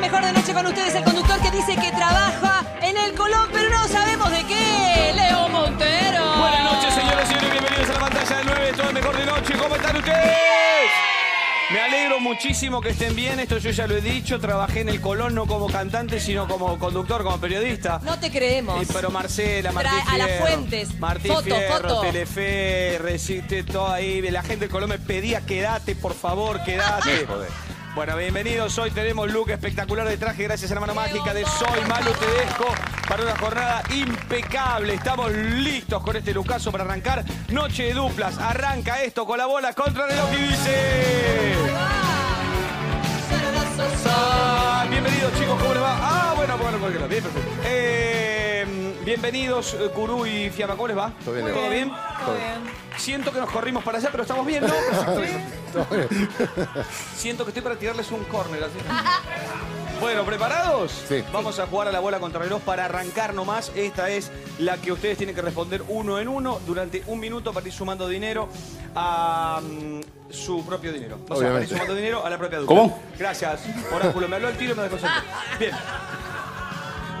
mejor de noche con ustedes, el conductor que dice que trabaja en el Colón, pero no sabemos de qué, Leo Montero. Buenas noches, señoras y señores, bienvenidos a la pantalla del 9, todo mejor de noche. ¿Cómo están ustedes? Me alegro muchísimo que estén bien, esto yo ya lo he dicho, trabajé en el Colón no como cantante, sino como conductor, como periodista. No te creemos. Pero Marcela, Martín Fierro, a las fuentes, Martín Fierro, Telefe, resiste todo ahí, la gente del Colón me pedía quédate, por favor, quédate. Bueno, bienvenidos, hoy tenemos look espectacular de traje, gracias a la mano mágica de Soy Malu Tedesco, para una jornada impecable. Estamos listos con este lucazo para arrancar Noche de Duplas. Arranca esto con la bola contra el reloj y dice... Bienvenidos, chicos, ¿cómo les va? Ah, bueno, cualquiera. Bien, perfecto. Bienvenidos, Curú y Fiamma, ¿cómo les va? Todo bien, ¿todo bien? Todo bien. Siento que nos corrimos para allá, pero estamos bien, ¿no? Pero sí, siento que estoy para tirarles un córner, así. Bueno, ¿preparados? Sí. Vamos a jugar a la bola contra reloj para arrancar nomás. Esta es la que ustedes tienen que responder uno en uno durante un minuto para ir sumando dinero a su propio dinero. O sea, para ir sumando dinero a la propia dupla. ¿Cómo? Gracias, oráculo. Me habló el tiro y me dejó salir. Bien.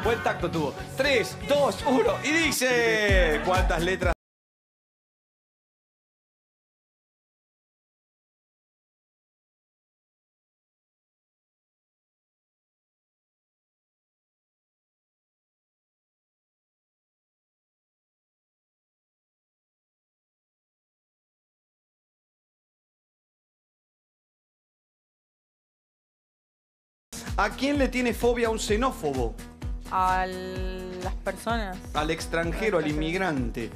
Buen tacto tuvo. 3, 2, 1 y dice... ¿Cuántas letras? ¿A quién le tiene fobia un xenófobo? A las personas. Al extranjero, al inmigrante.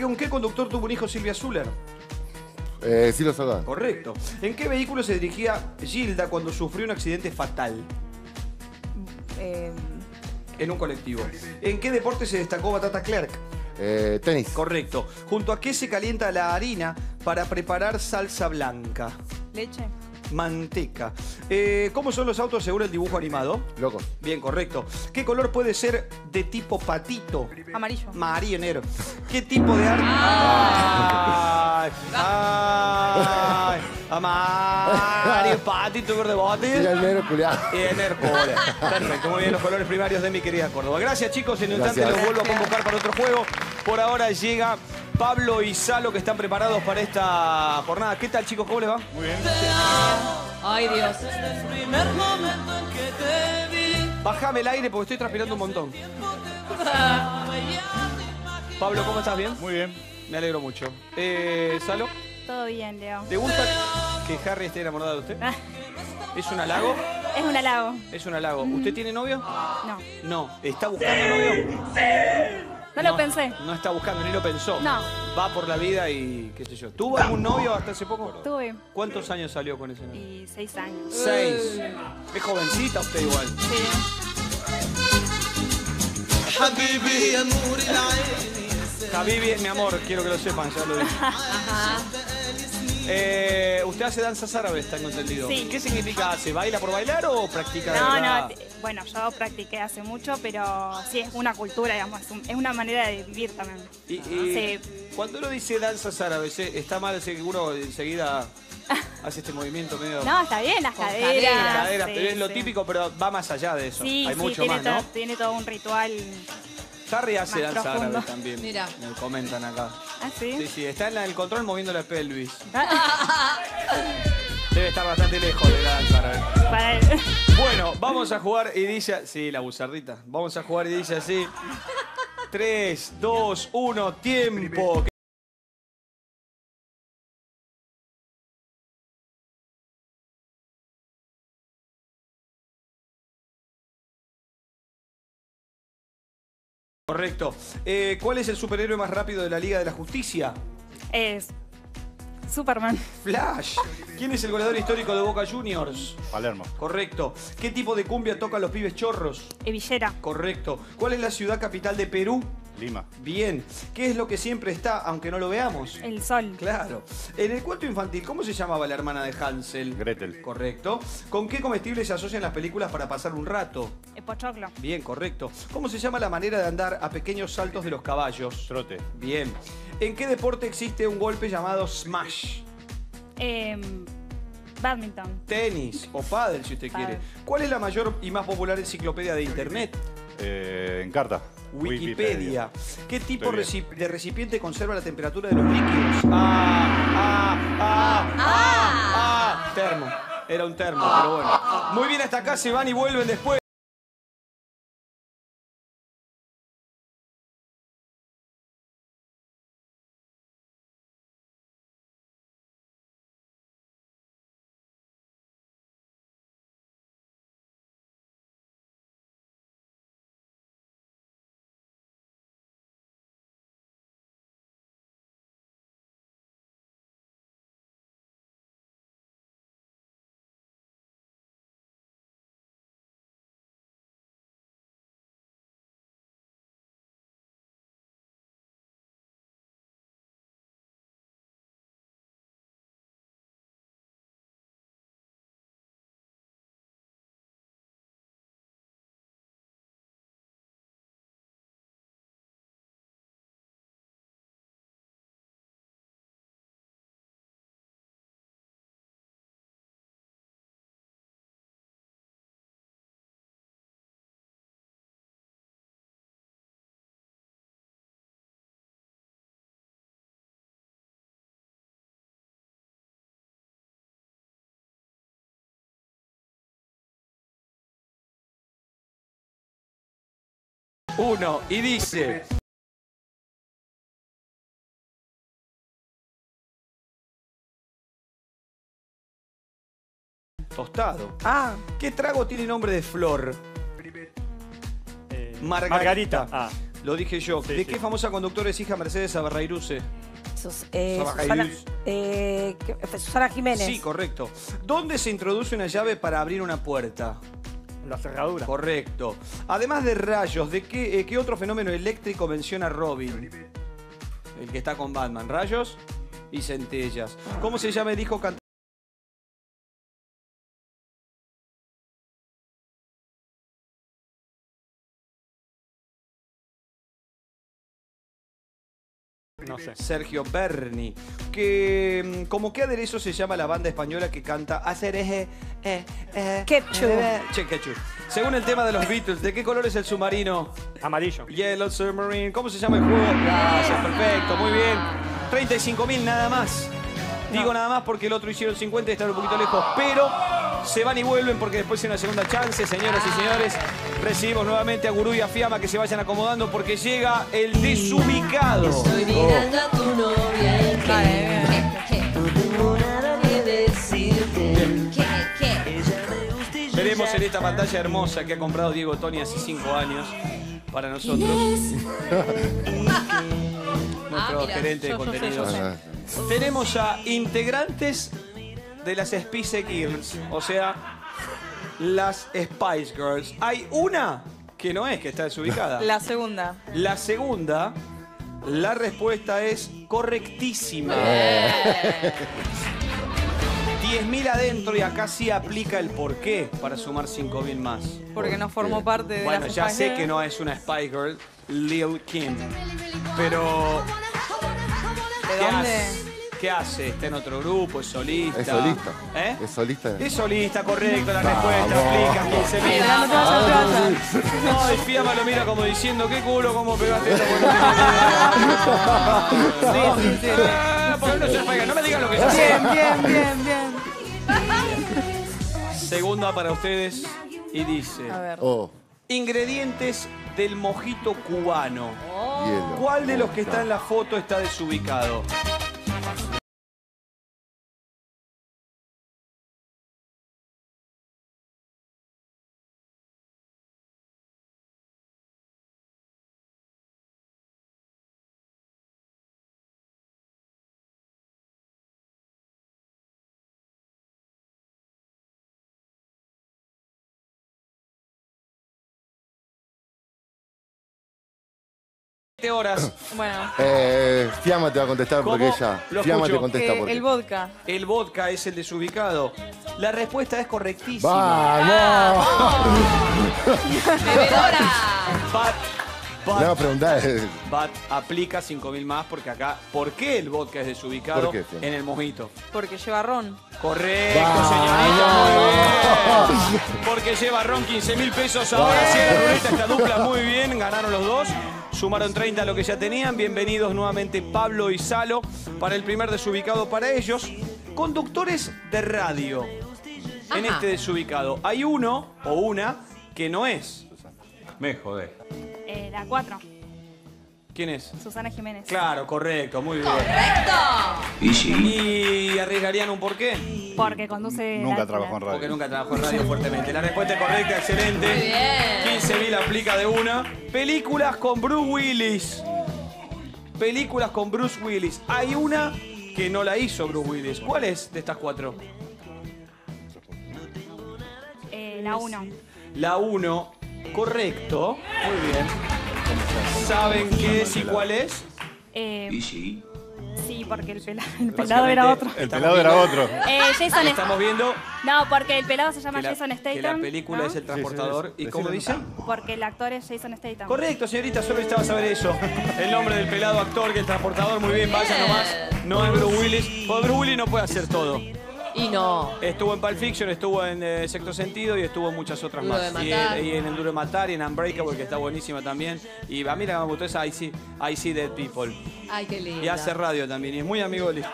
¿Con qué conductor tuvo un hijo Silvia Zuller? Sí, lo sabe. Correcto. ¿En qué vehículo se dirigía Gilda cuando sufrió un accidente fatal? En un colectivo. ¿En qué deporte se destacó Batata Clark? Tenis. Correcto. ¿Junto a qué se calienta la harina para preparar salsa blanca? Leche. Manteca. ¿Cómo son los autos según el dibujo animado? Locos. Bien, correcto. ¿Qué color puede ser de tipo patito? Amarillo. Amarillo, negro. ¿Qué tipo de arte? ¡Ay! ¡Ay! Amarillo, patito, verde bote. Y el negro culiado. Y el negro culiado. Perfecto, muy bien, los colores primarios de mi querida Córdoba. Gracias, chicos. En un instante los vuelvo a convocar para otro juego. Por ahora llega Pablo y Salo, que están preparados para esta jornada. ¿Qué tal, chicos? ¿Cómo les va? Muy bien. Ay, Dios. Bájame el aire porque estoy transpirando un montón. Pablo, ¿cómo estás? ¿Bien? Muy bien. Me alegro mucho. ¿Salo? Todo bien, Leo. ¿Te gusta que Harry esté enamorado de usted? ¿Es un halago? Es un halago. Es un halago. ¿Usted tiene novio? No. No. ¿Está buscando novio? Sí. No lo pensé. No está buscando, ni lo pensó. No. Va por la vida y qué sé yo. ¿Tuvo algún novio hasta hace poco? Tuve. ¿Cuántos años salió con ese novio? Y 6 años. 6. Es jovencita usted igual. Sí. Habibi, mi amor, quiero que lo sepan, ya lo dije. Ajá. Usted hace danzas árabes, tengo entendido. Sí. ¿Qué significa hace? ¿Baila por bailar o practica? No, no. Bueno, yo practiqué hace mucho, pero sí es una cultura, digamos. Es una manera de vivir también. Y sí. Cuando uno dice danzas árabes, ¿está mal seguro enseguida...? Hace este movimiento medio... No, está bien, las caderas. Sí, pero es sí. Lo típico, pero va más allá de eso. Sí, hay sí, mucho más, ¿no? Tiene todo un ritual... Harry hace danza árabe también. Mira. Me comentan acá. ¿Ah, sí? Sí, sí. Está en el control moviendo la pelvis. Debe estar bastante lejos de la danza árabe. Bueno, vamos a jugar y dice... Sí, la buzardita. Vamos a jugar y dice así. 3, 2, 1, tiempo. Correcto. ¿Cuál es el superhéroe más rápido de la Liga de la Justicia? Es... Superman. Flash. ¿Quién es el goleador histórico de Boca Juniors? Palermo. Correcto. ¿Qué tipo de cumbia tocan los pibes chorros? Villera. Correcto. ¿Cuál es la ciudad capital de Perú? Lima. Bien. ¿Qué es lo que siempre está, aunque no lo veamos? El sol. Claro. En el cuento infantil, ¿cómo se llamaba la hermana de Hansel? Gretel. Correcto. ¿Con qué comestible se asocian las películas para pasar un rato? El pochoclo. Bien, correcto. ¿Cómo se llama la manera de andar a pequeños saltos de los caballos? Trote. Bien. ¿En qué deporte existe un golpe llamado smash? Badminton. Tenis o pádel, si usted quiere. ¿Cuál es la mayor y más popular enciclopedia de internet? Encarta. Wikipedia. ¿Qué tipo de recipiente conserva la temperatura de los líquidos? Termo. Era un termo, pero bueno. Muy bien, hasta acá se van y vuelven después. Uno, y dice... Tostado. Ah. ¿Qué trago tiene nombre de flor? Margarita. Ah. Lo dije yo. Sí, ¿De qué famosa conductora es hija Mercedes Sabarrairuze? Susana Jiménez. Sí, correcto. ¿Dónde se introduce una llave para abrir una puerta? La cerradura. Correcto. Además de rayos, ¿de qué otro fenómeno eléctrico menciona Robin? El que está con Batman. Rayos y centellas. ¿Cómo se llama el hijo cantante? No sé. Sergio Berni. ¿Cómo qué aderezo se llama la banda española que canta hacer eje? Ketchup. Ketchup. Según el tema de los Beatles, ¿de qué color es el submarino? Amarillo. Yellow Submarine. ¿Cómo se llama el juego? Gracias, perfecto, muy bien. 35.000 nada más. Digo nada más porque el otro hicieron 50 y están un poquito lejos, pero se van y vuelven porque después hay una segunda chance, señoras y señores. Recibimos nuevamente a Gurú y a Fiamma que se vayan acomodando porque llega el desubicado. Estoy mirando a tu novia y no tengo nada que decirte. Veremos en esta pantalla hermosa que ha comprado Diego Toni hace 5 años para nosotros. Nuestro gerente de contenidos. Tenemos a integrantes de las Spice Girls, o sea, las Spice Girls. Hay una que no es, que está desubicada. La segunda. La segunda, la respuesta es correctísima. 10.000 adentro y acá sí aplica el porqué para sumar 5.000 más. Porque no formó parte de las Spice Girls. Bueno, ya sé que no es una Spice Girl, Lil' Kim, pero... ¿Qué hace? ¿Está en otro grupo? ¿Es solista? Es solista. ¿Eh? Es solista. Es solista, correcto. La respuesta aplica. No, y Fiamma lo mira como diciendo, qué culo, cómo pegaste esto. No me digan lo que yo sé. Bien. Segunda para ustedes y dice... A ver. Ingredientes del mojito cubano. ¿Cuál de los que está en la foto está desubicado? Horas. Bueno. Fiamma te va a contestar porque ella. Fiamma te contesta porque. El vodka. El vodka es el desubicado. La respuesta es correctísima. ¡Vamos! ¡Bebedora! No, preguntá. Bat aplica 5.000 más porque acá... ¿Por qué el vodka es desubicado en el mojito? Porque lleva ron. Correcto, señorita. Muy bien. Porque lleva ron, 15.000 pesos. Ahora sí, la ruleta está dupla. Muy bien, ganaron los dos. Sumaron 30 a lo que ya tenían. Bienvenidos nuevamente Pablo y Salo para el primer desubicado para ellos. Conductores de radio. Ajá. En este desubicado hay uno o una que no es. Me jodé. La 4. ¿Quién es? Susana Jiménez. Claro, correcto, muy bien. ¡Correcto! ¿Y arriesgarían un porqué? Porque conduce... Nunca trabajó en radio. Porque nunca trabajó en radio fuertemente. La respuesta es correcta, excelente. Muy bien. 15.000 aplica de una. Películas con Bruce Willis. Películas con Bruce Willis. Hay una que no la hizo Bruce Willis. ¿Cuál es de estas 4? La 1. La 1. Correcto. Muy bien. ¿Saben qué es y cuál es? Sí, porque el pelado era otro. El pelado era otro. Jason. Estamos viendo. No, porque el pelado se llama Jason Statham. Que la película es El Transportador. ¿Y cómo dicen? Porque el actor es Jason Statham. Correcto, señorita. Solo necesitaba saber eso. El nombre del pelado actor que El Transportador. Muy bien, vaya nomás. No es Bruce Willis. Porque Bruce Willis no puede hacer todo. Y no. Estuvo en Pulp Fiction, estuvo en Sexto Sentido y estuvo en muchas otras más. Y en El Duro de Matar y en Unbreakable, que está buenísima también. Y a mí la que me gustó es I See Dead People. Ay, qué lindo. Y hace radio también. Y es muy amigo de Liz.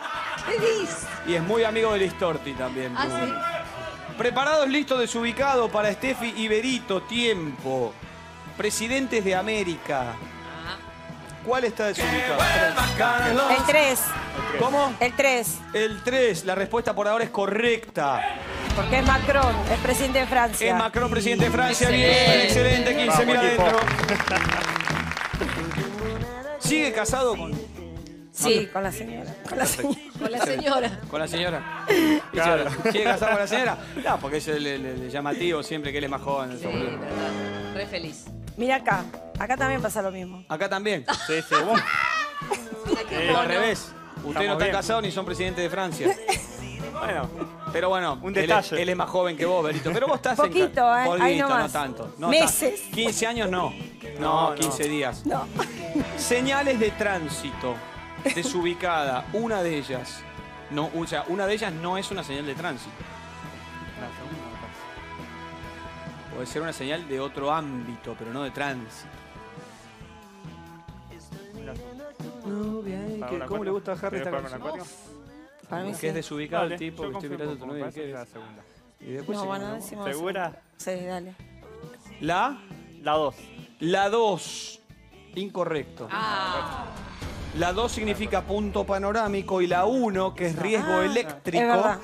Y es muy amigo de Liz Torti también. Ah, sí. Preparados, listos, desubicado para Steffi y Berito. Tiempo. Presidentes de América. ¿Cuál está desubicado? El 3. ¿Cómo? El 3. El 3. La respuesta por ahora es correcta. Porque es Macron, el presidente de Francia. Es Macron, presidente de Francia. Sí. Bien, excelente. 15.000 adentro. ¿Sigue casado con...? Sí, con la señora. Con la señora. Con la señora. Con la señora. Claro. ¿Sigue casado con la señora? No, porque es el llamativo siempre que él es más joven. Sí, verdad. Re feliz. Mira acá. Acá también pasa lo mismo. ¿Acá también? Sí, sí. ¿Vos? Pero al revés. Ustedes no están casados ni son presidentes de Francia. Bueno. Pero bueno, un detalle. Él es más joven que vos, Berito. Pero vos estás poquito, en... Poquito, no más. Tanto. No, meses. 15 años no. No, 15 días. No. Señales de tránsito. Desubicada. Una de ellas. No, o sea, una de ellas no es una señal de tránsito. Puede ser una señal de otro ámbito, pero no de tránsito. No, bien, ¿cómo le gusta a Harry esta canción? Para mí sí. Que es desubicado el tipo, que estoy mirando tu novia. Y después no, bueno, decimos... ¿Segura? Sí, dale. ¿La? La 2. La 2. Incorrecto. Ah. La 2 significa punto panorámico y la 1, que es riesgo eléctrico,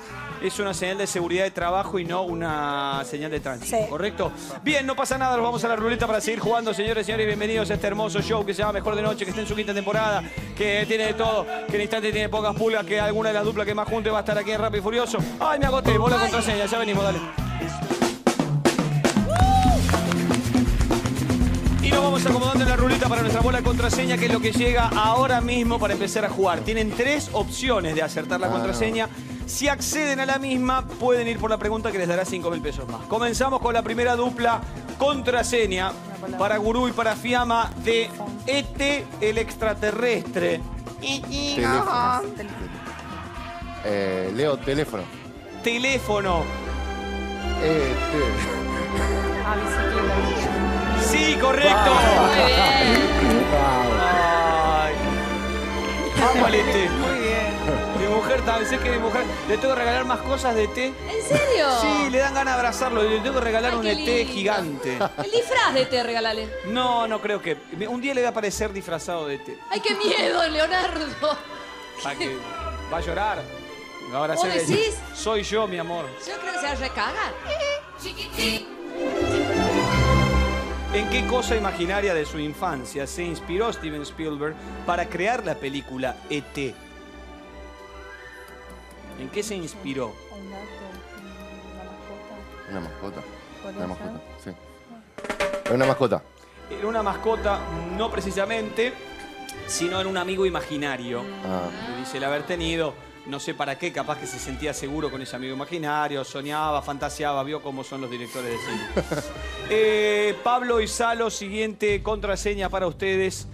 es una señal de seguridad de trabajo y no una señal de tránsito, sí. ¿Correcto? Bien, no pasa nada, nos vamos a la ruleta para seguir jugando, señores y señores. Bienvenidos a este hermoso show que se llama Mejor de Noche, que está en su quinta temporada, que tiene de todo, que en instante tiene pocas pulgas, que alguna de las duplas que más junte va a estar aquí en Rápido y Furioso. ¡Ay, me agoté! Bola contraseña, ya venimos, dale. Y nos vamos acomodando en la ruleta para nuestra bola contraseña, que es lo que llega ahora mismo para empezar a jugar. Tienen 3 opciones de acertar la contraseña. Si acceden a la misma, pueden ir por la pregunta que les dará 5.000 pesos más. Comenzamos con la primera dupla contraseña para Gurú y para Fiamma de ET, el extraterrestre. Teléfono. Leo, teléfono. Teléfono. Sí, correcto. Muy bien. Ay. Amo al ET. Muy bien. Mi mujer, sé que mi mujer le tengo que regalar más cosas de ET. ¿En serio? Sí, le dan ganas de abrazarlo. Le tengo que regalar un ET gigante. El disfraz de ET, regálale. No, no creo que. Un día le va a aparecer disfrazado de ET. ¡Ay, qué miedo, Leonardo! Que va a llorar. Ahora ¿vos decís? Soy yo, mi amor. Yo creo que se va a recagar. Chiquitín. ¿En qué cosa imaginaria de su infancia se inspiró Steven Spielberg para crear la película E.T.? ¿En qué se inspiró? ¿Un gato? ¿Una mascota? ¿Una mascota? Sí. ¿Era una mascota? Era una mascota, no precisamente, sino era un amigo imaginario. Ah. Dice el haber tenido no sé para qué, capaz que se sentía seguro con ese amigo imaginario, soñaba, fantaseaba, vio cómo son los directores de cine. Pablo y Salo, siguiente contraseña para ustedes.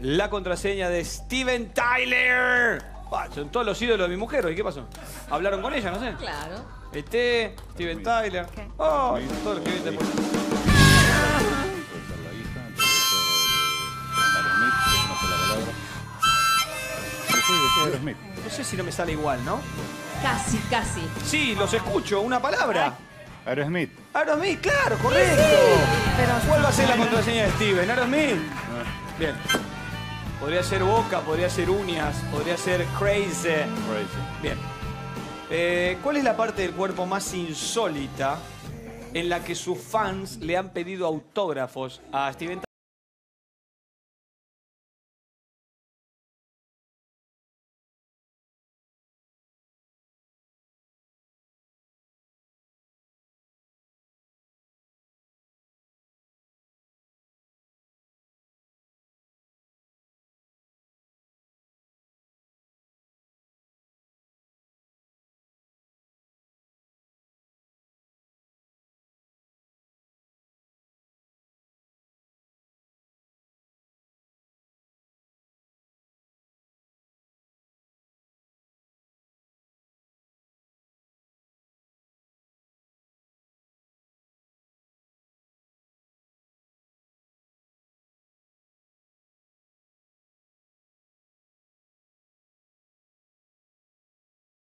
La contraseña de Steven Tyler. Bah, son todos los ídolos de mi mujer. ¿Y qué pasó? ¿Hablaron con ella? No sé. Claro. Este, Steven Tyler. ¿Qué? Oh, todo lo que viste por... No sé si no me sale igual, ¿no? Casi, casi. Sí, los escucho, una palabra. Aerosmith. Aerosmith, claro, correcto. Sí. ¿Cuál va a ser la contraseña de Steven? Aerosmith. Bien. Podría ser boca, podría ser uñas, podría ser crazy. Bien. ¿Cuál es la parte del cuerpo más insólita en la que sus fans le han pedido autógrafos a Steven Tyler?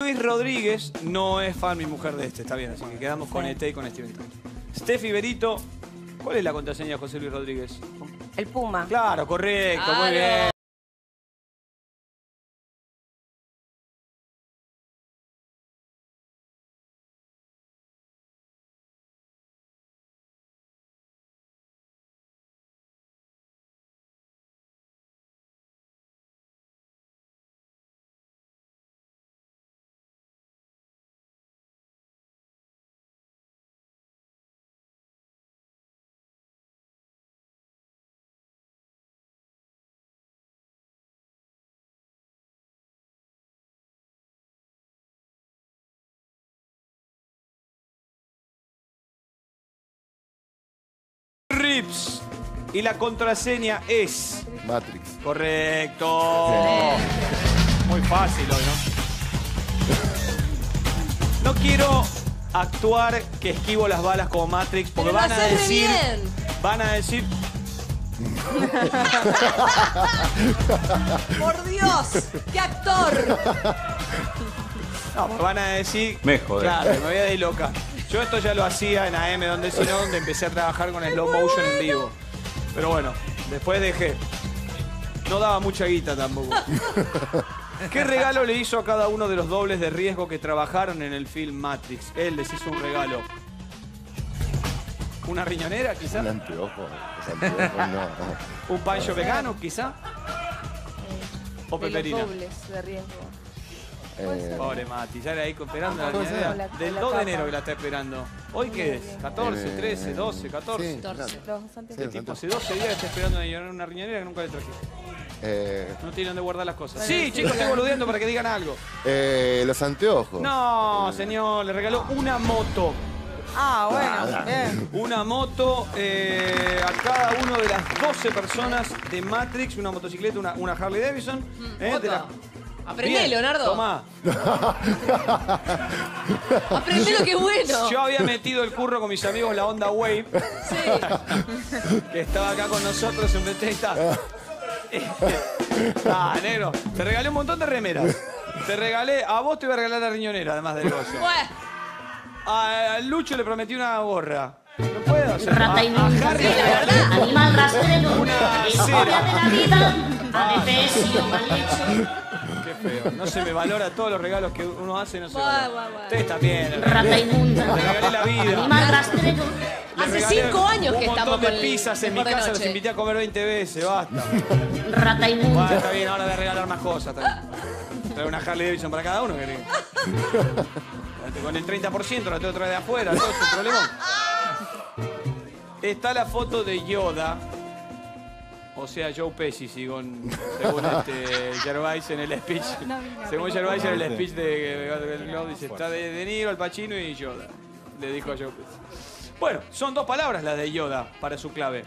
Luis Rodríguez no es fan mi mujer de este, está bien, así que quedamos con ET y con Steven Tyler. Steffi Berito, ¿cuál es la contraseña de José Luis Rodríguez? El Puma. Claro, correcto, claro. Muy bien. Rips. Y la contraseña es... Matrix. Correcto. Muy fácil hoy, ¿no? No quiero actuar que esquivo las balas como Matrix, porque van a decir... Van a decir... ¡Por Dios! ¡Qué actor! No, pues van a decir... Me jode. Claro, me voy a ir loca. Yo esto ya lo hacía en AM, donde sino, donde empecé a trabajar con slow motion en vivo. Pero bueno, después dejé. No daba mucha guita tampoco. ¿Qué regalo le hizo a cada uno de los dobles de riesgo que trabajaron en el film Matrix? Él les hizo un regalo. ¿Una riñonera, quizá? Un anteojo. No. ¿Un pancho vegano, quizá? ¿O peperina? Los dobles de riesgo. Pobre Mati, ya era ahí esperando la riñonera. Del 2 de enero que la está esperando. ¿Hoy qué es? 14, 13, 12, 14. 14. El tipo hace 12 días está esperando una riñonera que nunca le trajiste. No tienen dónde guardar las cosas. Sí, chicos, estoy boludeando para que digan algo. Los anteojos. No, señor, le regaló una moto. Ah, bueno. Una moto a cada uno de las 12 personas de Matrix. Una motocicleta, una Harley Davidson. Aprendé, bien, Leonardo. Tomá. Aprendé lo que es bueno. Yo había metido el curro con mis amigos la Onda Wave. Sí. Que estaba acá con nosotros en Bethesda. Ah, negro. Te regalé un montón de remeras. Te regalé... A vos te iba a regalar la riñonera, además del negocio. A Lucho le prometí una gorra. No puedo hacer. Rata inútil. Sí, la verdad. Animal rastrero. Una cera. De la vida. Adefesio, mal hecho. Feo. No se me valora todos los regalos que uno hace, no se valora. Ustedes también. Rata inmunda. Le regalé la vida. Animal rastrero. Hace 5 años que estamos con... Un montón de pizzas en mi casa, los invité a comer 20 veces, basta. Rata inmunda. Bueno, está bien, ahora voy a regalar más cosas. Trae una Harley Davidson para cada uno, querido. Con el 30% la tengo que traer de afuera, todo es un problema. Está la foto de Yoda O sea, Joe Pesci, según Gervais en el speech. No, según Gervais en el speech de Globe, dice, está de Niro, Al Pacino y Yoda. Le dijo a Joe Pesci. Bueno, son dos palabras las de Yoda para su clave.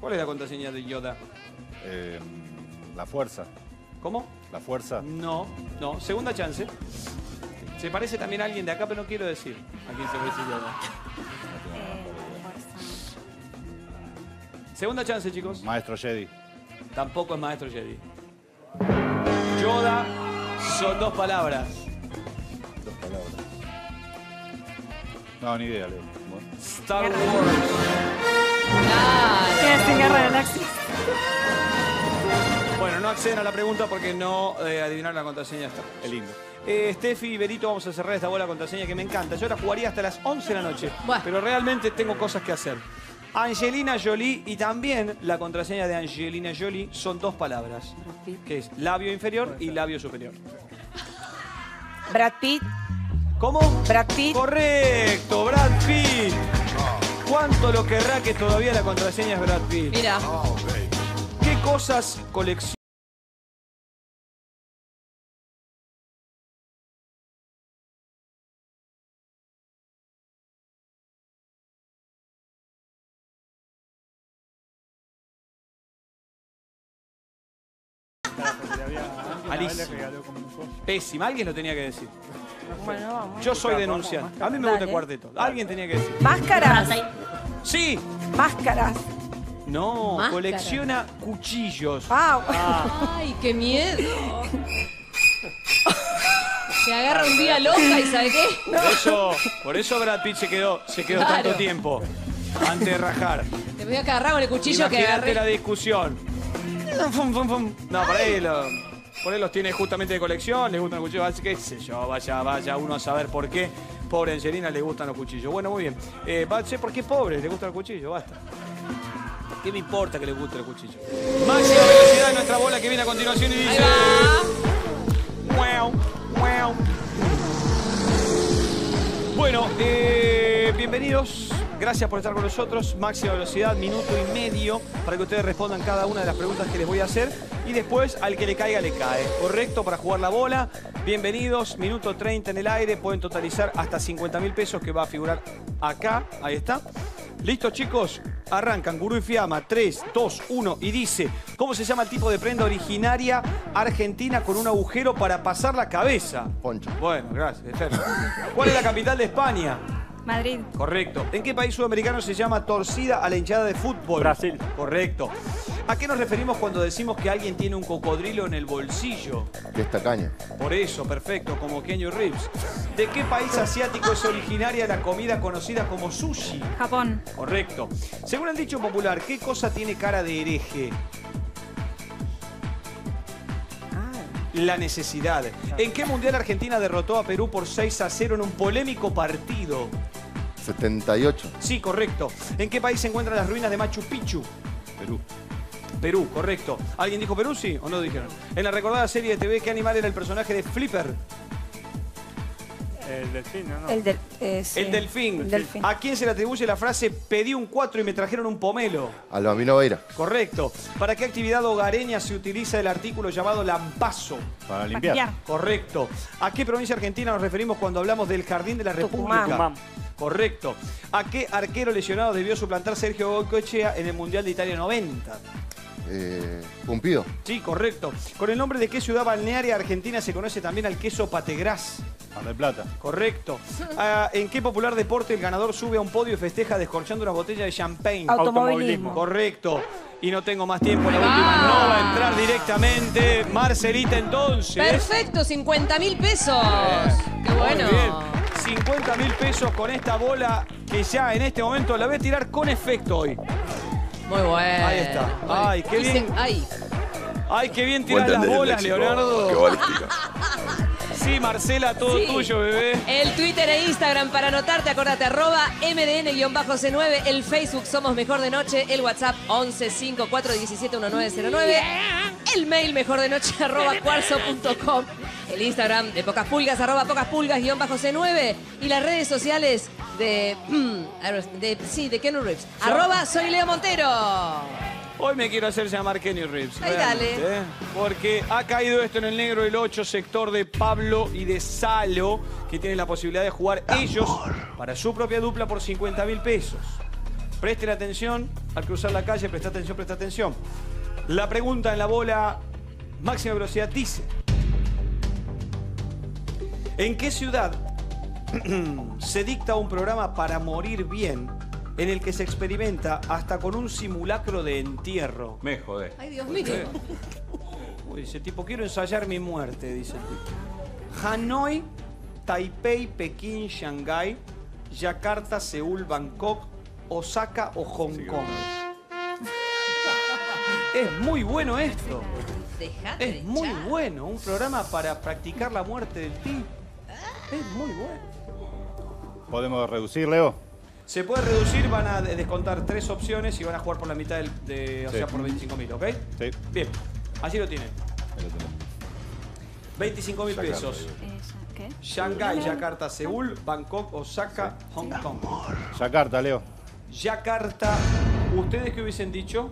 ¿Cuál es la contraseña de Yoda? La fuerza. ¿Cómo? La fuerza. No, no. Segunda chance. Se parece también a alguien de acá, pero no quiero decir a quién se parece Yoda. Segunda chance, chicos. Maestro Jedi. Tampoco es Maestro Jedi. Yoda son dos palabras. Dos palabras. No, ni idea, Leo. Bueno. Star Wars. Bueno, no acceden a la pregunta porque no adivinaron la contraseña. Es lindo. Steffi y Berito, vamos a cerrar esta bola contraseña que me encanta. Yo la jugaría hasta las 11 de la noche, bueno, pero realmente tengo cosas que hacer. Angelina Jolie y también la contraseña de Angelina Jolie son dos palabras, que es labio inferior y labio superior. Brad Pitt. ¿Cómo? Brad Pitt. Correcto, Brad Pitt. ¿Cuánto lo querrá que todavía la contraseña es Brad Pitt? Mira. ¿Qué cosas colecciona? Pésima, alguien lo tenía que decir. Bueno, vamos. Yo soy denunciante. A mí me gusta el cuarteto. Alguien tenía que decir. Máscaras. Sí. Máscaras. No, máscaras. Colecciona cuchillos. Ah. Ay, qué miedo. Se agarra un día loca y ¿sabe qué? No. Por eso Brad Pitt se quedó claro, tanto tiempo antes de rajar. Te voy a agarrar con el cuchillo. Imagínate que agarré la discusión. No, por ahí lo... Por ahí los tiene justamente de colección, les gustan los cuchillos, qué sé yo, vaya uno a saber por qué. Pobre Angelina, le gustan los cuchillos. Bueno, muy bien. Che, ¿por qué pobres le gustan los cuchillos? Basta. ¿Qué me importa que le guste el cuchillo? Máxima velocidad de nuestra bola que viene a continuación y dice... ¡Muau! ¡Muau! Bueno, bienvenidos. Gracias por estar con nosotros. Máxima velocidad, minuto y medio para que ustedes respondan cada una de las preguntas que les voy a hacer. Y después, al que le caiga, le cae. Correcto, para jugar la bola. Bienvenidos, minuto 30 en el aire. Pueden totalizar hasta 50.000 pesos que va a figurar acá. Ahí está. Listo, chicos. Arrancan, Gurú y Fiamma. 3, 2, 1 y dice... ¿Cómo se llama el tipo de prenda originaria argentina con un agujero para pasar la cabeza? Poncho. Bueno, gracias. ¿Cuál es la capital de España? Madrid. Correcto. ¿En qué país sudamericano se llama torcida a la hinchada de fútbol? Brasil. Correcto. ¿A qué nos referimos cuando decimos que alguien tiene un cocodrilo en el bolsillo? Que es tacaño. Por eso, perfecto, como Keanu Reeves. ¿De qué país asiático es originaria la comida conocida como sushi? Japón. Correcto. Según el dicho popular, ¿qué cosa tiene cara de hereje? La necesidad. ¿En qué mundial Argentina derrotó a Perú por 6-0 en un polémico partido? 78. Sí, correcto. ¿En qué país se encuentran las ruinas de Machu Picchu? Perú. Perú, correcto. ¿Alguien dijo Perú? Sí, ¿o no lo dijeron? En la recordada serie de TV, ¿qué animal era el personaje de Flipper? El delfín, ¿no? Sí. El delfín. Delfín. ¿A quién se le atribuye la frase pedí un 4 y me trajeron un pomelo? Al Bambino Veira. Correcto. ¿Para qué actividad hogareña se utiliza el artículo llamado lampazo? Para limpiar. Maquillar. Correcto. ¿A qué provincia argentina nos referimos cuando hablamos del Jardín de la República? Tucumán. Correcto. ¿A qué arquero lesionado debió suplantar Sergio Goicoechea en el Mundial de Italia 90? Pumpido. Sí, correcto. ¿Con el nombre de qué ciudad balnearia argentina se conoce también al queso pategrás? Mar del Plata. Correcto. ¿En qué popular deporte el ganador sube a un podio y festeja descorchando una botella de champagne? Automovilismo. Correcto. Y no tengo más tiempo, la última no va a entrar directamente. Marcelita, entonces. Perfecto, 50.000 pesos. Qué bueno. Bien. 50.000 pesos con esta bola que ya en este momento la voy a tirar con efecto hoy. Muy bueno. Ahí está. Ay, qué bien. Ay, qué bien tirar las bolas, Leonardo. Qué balística. Sí, Marcela, todo tuyo, bebé. El Twitter e Instagram para anotarte, acordate, @mdn_c9. El Facebook Somos Mejor de Noche. El WhatsApp 1154171909. El mail mejordenoche@cuarzo.com. El Instagram de Pocas Pulgas, @pocaspulgas_c9. Y las redes sociales de Keanu Reeves. @soyLeoMontero. Hoy me quiero hacer llamar Kenny Reeves. Ay, dale. Porque ha caído esto en el negro del 8, sector de Pablo y de Salo, que tienen la posibilidad de jugar ellos para su propia dupla por 50.000 pesos. Presten atención al cruzar la calle, presta atención, presta atención. La pregunta en la bola máxima velocidad dice: ¿en qué ciudad se dicta un programa para morir bien en el que se experimenta hasta con un simulacro de entierro? Me jodé. Ay, Dios mío. Uy, dice el tipo, quiero ensayar mi muerte, dice el tipo. Hanoi, Taipei, Pekín, Shanghái, Yakarta, Seúl, Bangkok, Osaka o Hong Kong. Es muy bueno esto. Dejate es muy bueno. Un programa para practicar la muerte del tipo. Es muy bueno. ¿Podemos reducir, Leo? Se puede reducir, van a descontar 3 opciones y van a jugar por la mitad o sea, por 25.000, ¿ok? Sí. Bien, allí lo tienen. 25.000 pesos. ¿Qué? Shanghái, Yakarta, Seúl, Bangkok, Osaka, Hong Kong. Yakarta, Leo. Yakarta. ¿Ustedes qué hubiesen dicho?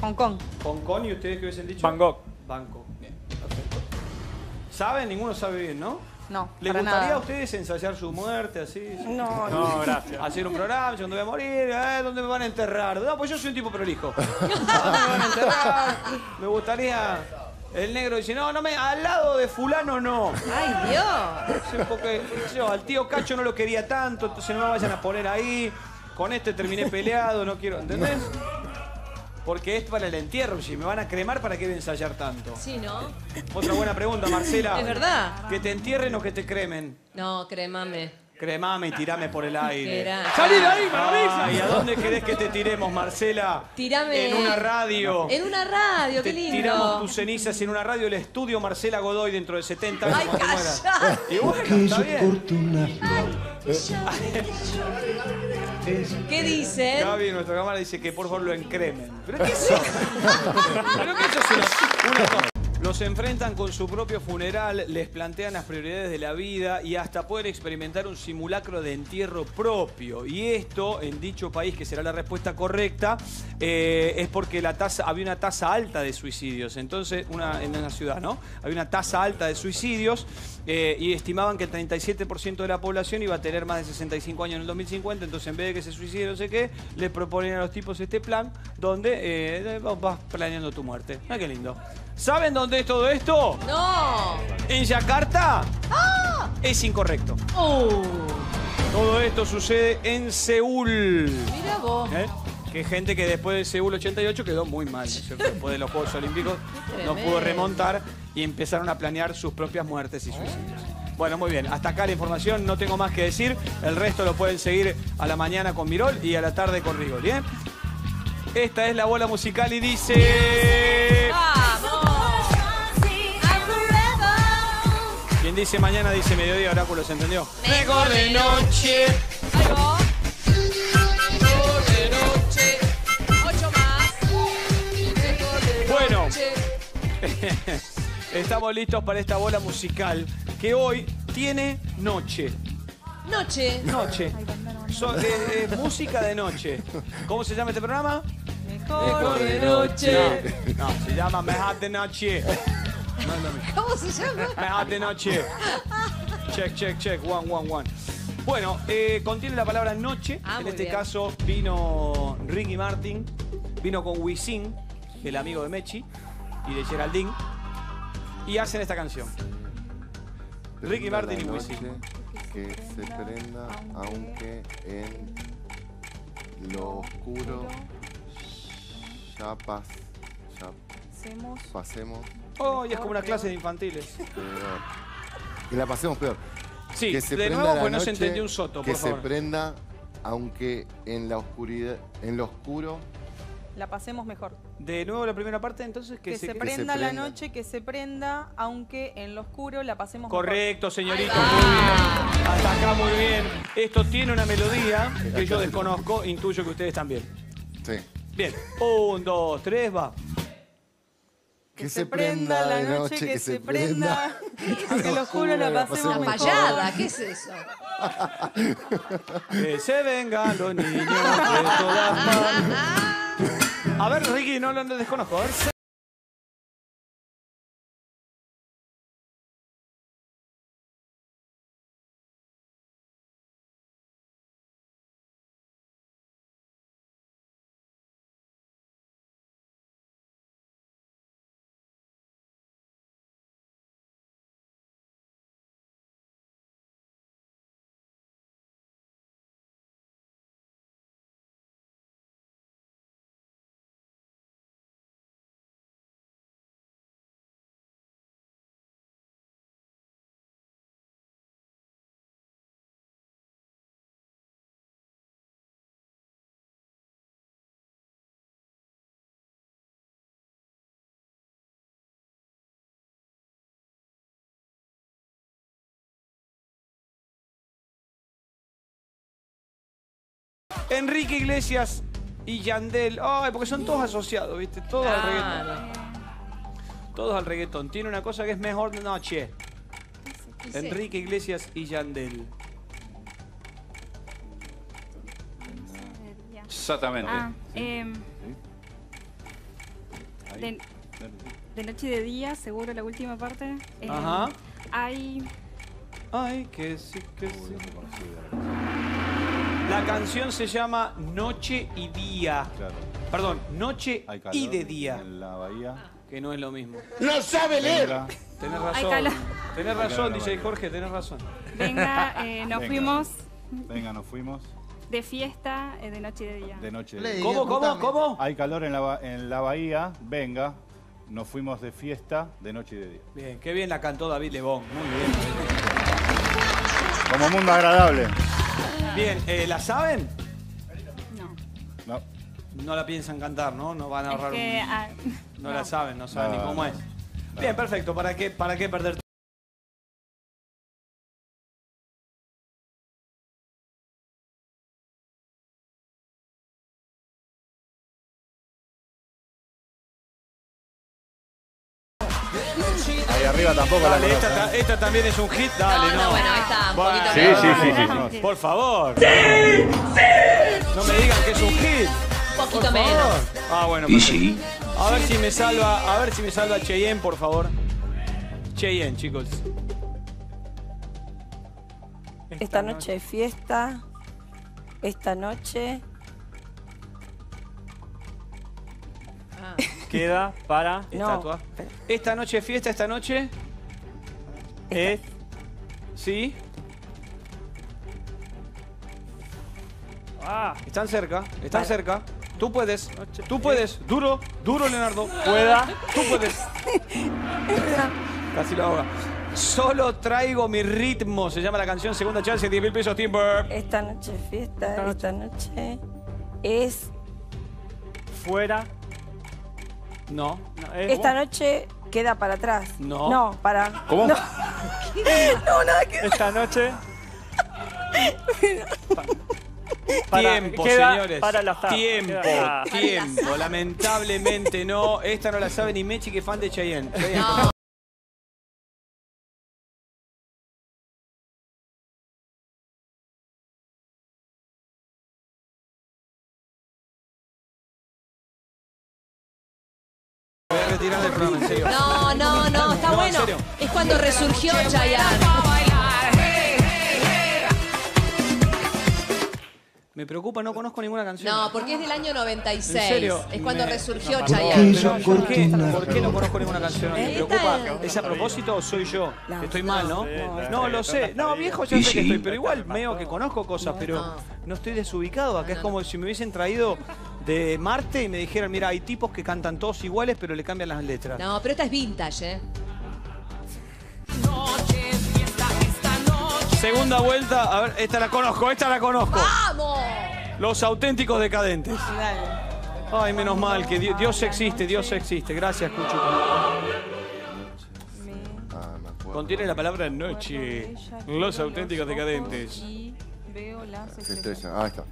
Hong Kong. Hong Kong, ¿y ustedes qué hubiesen dicho? Bangkok. Bangkok. Bien, perfecto. ¿Saben? Ninguno sabe bien, ¿no? No, ¿les gustaría a ustedes ensayar su muerte así? No, no, gracias. Hacer un programa, yo dónde voy a morir, dónde me van a enterrar. No, pues yo soy un tipo prolijo. ¿Dónde me van a enterrar? Me gustaría... El negro dice, no, no me... Al lado de fulano no. ¡Ay, Dios! Porque yo al tío Cacho no lo quería tanto, entonces no me vayan a poner ahí. Con este terminé peleado, no quiero... ¿Entendés? Porque es para el entierro, si me van a cremar, ¿para qué voy a ensayar tanto? Sí, ¿no? Otra buena pregunta, Marcela. Es verdad. ¿Que te entierren o que te cremen? No, cremame. Cremame y tirame por el aire. ¡Salí de ahí, maravilla! Ah, ¿y a dónde querés que te tiremos, Marcela? Tirame. En una radio. En una radio, qué lindo. Te tiramos tus cenizas en una radio, el estudio Marcela Godoy dentro de 70 años. ¡Ay, calla! Y bueno, está bien. ¿Qué dicen? Gaby, nuestra cámara, dice que por favor lo encremen. ¿Pero qué es eso? Creo que eso es una... Los enfrentan con su propio funeral, les plantean las prioridades de la vida y hasta pueden experimentar un simulacro de entierro propio. Y esto, en dicho país, que será la respuesta correcta, es porque había una tasa alta de suicidios. Entonces, en una ciudad, ¿no? Había una tasa alta de suicidios y estimaban que el 37% de la población iba a tener más de 65 años en el 2050. Entonces, en vez de que se suiciden, no sé qué, les proponen a los tipos este plan donde vas planeando tu muerte. Ah, qué lindo. ¿Saben dónde es todo esto? ¡No! ¿En Yakarta? ¡Ah! Es incorrecto. Todo esto sucede en Seúl. Mira vos. ¿Eh? Que gente que después de Seúl 88 quedó muy mal, ¿no? Después de los Juegos Olímpicos no pudo remontar y empezaron a planear sus propias muertes y suicidios. Bueno, muy bien. Hasta acá la información. No tengo más que decir. El resto lo pueden seguir a la mañana con Mirol y a la tarde con Rigoli, ¿eh? Esta es la bola musical y dice... ¡Vamos! Quien dice mañana dice mediodía, oráculo, ¿se entendió? Mejor de noche. Algo. Mejor de noche. 8 más. Mejor de noche. Bueno, estamos listos para esta bola musical que hoy tiene noche. Noche. Noche. Música de noche. ¿Cómo se llama este programa? Mejor de noche. No, no, se llama Mejor de noche. ¿Cómo se llama? Mejor de noche. Check, check, check. One, one, one. Bueno, contiene la palabra noche. En este caso vino Ricky Martin. Vino con Wisin, el amigo de Mechi y de Geraldine. Y hacen esta canción. Ricky Martin y Wisin. Que se prenda aunque en lo oscuro ya pasemos. Oh, y es como una clase de infantiles. Que la pasemos peor. Sí, que se de prenda nuevo, pues no se entendió un soto, por favor. Que se prenda aunque en la oscuridad, en lo oscuro... La pasemos mejor. De nuevo la primera parte, entonces... Que se prenda la noche, que se prenda, aunque en lo oscuro la pasemos mejor. Correcto, señorita. Muy bien. Hasta acá muy bien. Esto tiene una melodía que yo desconozco, intuyo que ustedes también. Sí. Bien. 1, 2, 3, va. Que se prenda la noche, que se prenda... Aunque lo juro, la pasemos mejor. Payada, ¿qué es eso? Que se vengan los niños de todas partes. A ver, Ricky, no lo desconozco. A ver. Enrique Iglesias y Yandel. Ay, porque son todos asociados, ¿viste? Todos al reggaetón. Todos al reggaetón. Tiene una cosa que es mejor de noche. Sí. Enrique Iglesias y Yandel. Exactamente. De noche y de día, seguro la última parte. Ajá. Hay... Ay, que sí, que sí. La canción se llama Noche y Día. Claro. Perdón, Noche y de Día. En la Bahía. Que no es lo mismo. ¡No sabe leer! Venga. Tenés razón. Tenés razón, DJ Jorge, tenés razón. Venga, nos fuimos. Venga, nos fuimos. De fiesta, de noche y de día. De noche y de día. ¿Cómo? Hay calor en la bahía. Venga, nos fuimos de fiesta, de noche y de día. Bien, qué bien la cantó David Lebón. Muy bien. Como mundo agradable. Bien, ¿la saben? No. No la piensan cantar, ¿no? No van a ahorrar es que, no la saben, no saben ni cómo es. No. Bien, perfecto. ¿Para qué perder tiempo? Tampoco dale, esta también es un hit, dale, no. Bueno, está un poquito sí. Por favor. ¡Sí! No me digan que es un hit. Un poquito menos. Ah, bueno. Sí. A ver si me salva, Cheyenne, por favor. Cheyenne, chicos. Esta noche de fiesta. Esta noche. Queda para estatua. Esta noche fiesta, esta noche. Es. Sí. Ah. Están cerca, cerca. Tú puedes. Tú puedes. Duro, duro, Leonardo. Pueda. Tú puedes. Casi lo ahoga. Solo traigo mi ritmo. Se llama la canción Segunda Chance, 10.000 pesos, Timber. Esta noche fiesta, esta noche. Es. Fuera. No. Esta noche queda para atrás. No. No, para... ¿Cómo? No, no nada que... Esta noche... Tiempo, señores. Para la tarde. Tiempo. Lamentablemente no. Esta no la sabe ni Mechi, que fan de Cheyenne. No. No, está bueno. Es cuando resurgió Cheyenne. Me preocupa, no conozco ninguna canción. No, porque es del año 96. ¿En serio? Es cuando resurgió Cheyenne. ¿Por qué no conozco ninguna canción? Me preocupa. ¿Es a propósito o soy yo? Estoy mal, ¿no? No, lo sé. No, viejo, ya sé que estoy, pero igual medio que conozco cosas, pero no estoy desubicado. Acá es como si me hubiesen traído... de Marte y me dijeron, mira, hay tipos que cantan todos iguales, pero le cambian las letras. No, pero esta es vintage, ¿eh? Segunda vuelta, a ver, esta la conozco. ¡Vamos! Los auténticos decadentes. Dale. Ay, menos mal, que Dios existe, Dios existe. Gracias, Cucho. Contiene la palabra noche. Los auténticos decadentes. Veo las estrellas. Ah, está.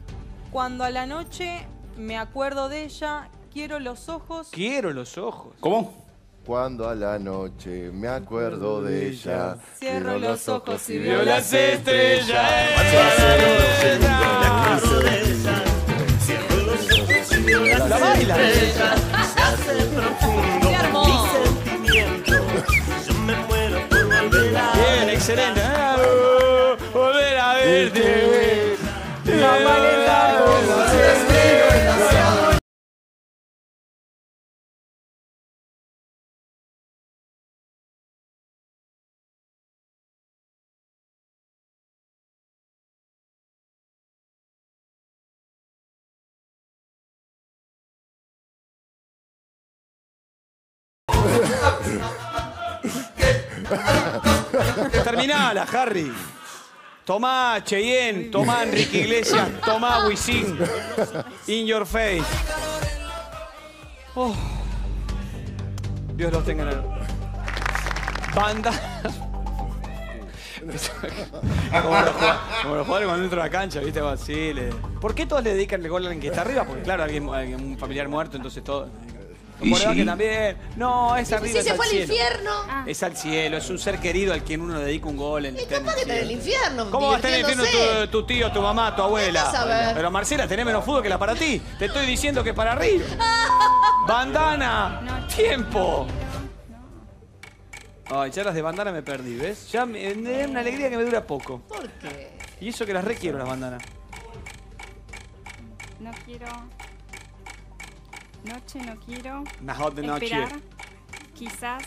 Cuando a la noche... Me acuerdo de ella, quiero los ojos. ¿Quiero los ojos? ¿Cómo? Cuando a la noche me acuerdo de ella, cierro los ojos y veo las estrellas. La baila. Terminala, Harry. Tomá Cheyenne, tomá Enrique Iglesias, tomá Wisin. In your face. Oh. Dios los tenga en el... Banda. Como los jugadores cuando entran a la cancha, ¿viste? Sí, le... ¿Por qué todos le dedican el gol a alguien que está arriba? Porque claro, alguien, un familiar muerto, entonces todo... Como sí, que también. No, es arriba. Si se fue al infierno. Ah. Es al cielo, es un ser querido al quien uno dedica un gol. ¿Y capaz que está en el infierno? ¿Cómo va a estar en el infierno tu tío, tu mamá, tu abuela? Pero Marcela, tenés menos fútbol que la para ti. Te estoy diciendo que para arriba. Bandana. No. Tiempo. Ay, ya las de bandana me perdí, ¿ves? Ya me da una alegría que me dura poco. ¿Por qué? Y eso que las requiero, las bandanas. No quiero... Noche, no quiero. Una hot de noche. Quizás.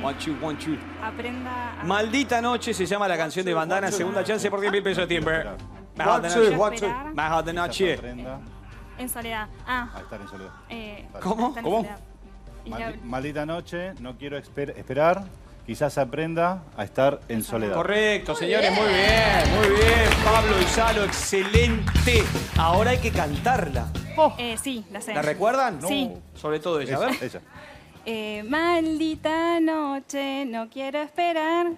Want you. Aprenda a... Maldita noche se llama la canción de bandana. Segunda chance por 10.000 pesos de tiempo. Más hot de noche. Más hot de noche. En soledad. Ah. A estar en soledad. ¿Cómo? Maldita noche, no quiero esperar. Quizás aprenda a estar en soledad. Correcto, señores, muy bien, Pablo y Salo, excelente. Ahora hay que cantarla. Oh. Sí, la sé. ¿La recuerdan? No. Sí. Sobre todo ella, ¿verdad? Ella. Maldita noche, no quiero esperar.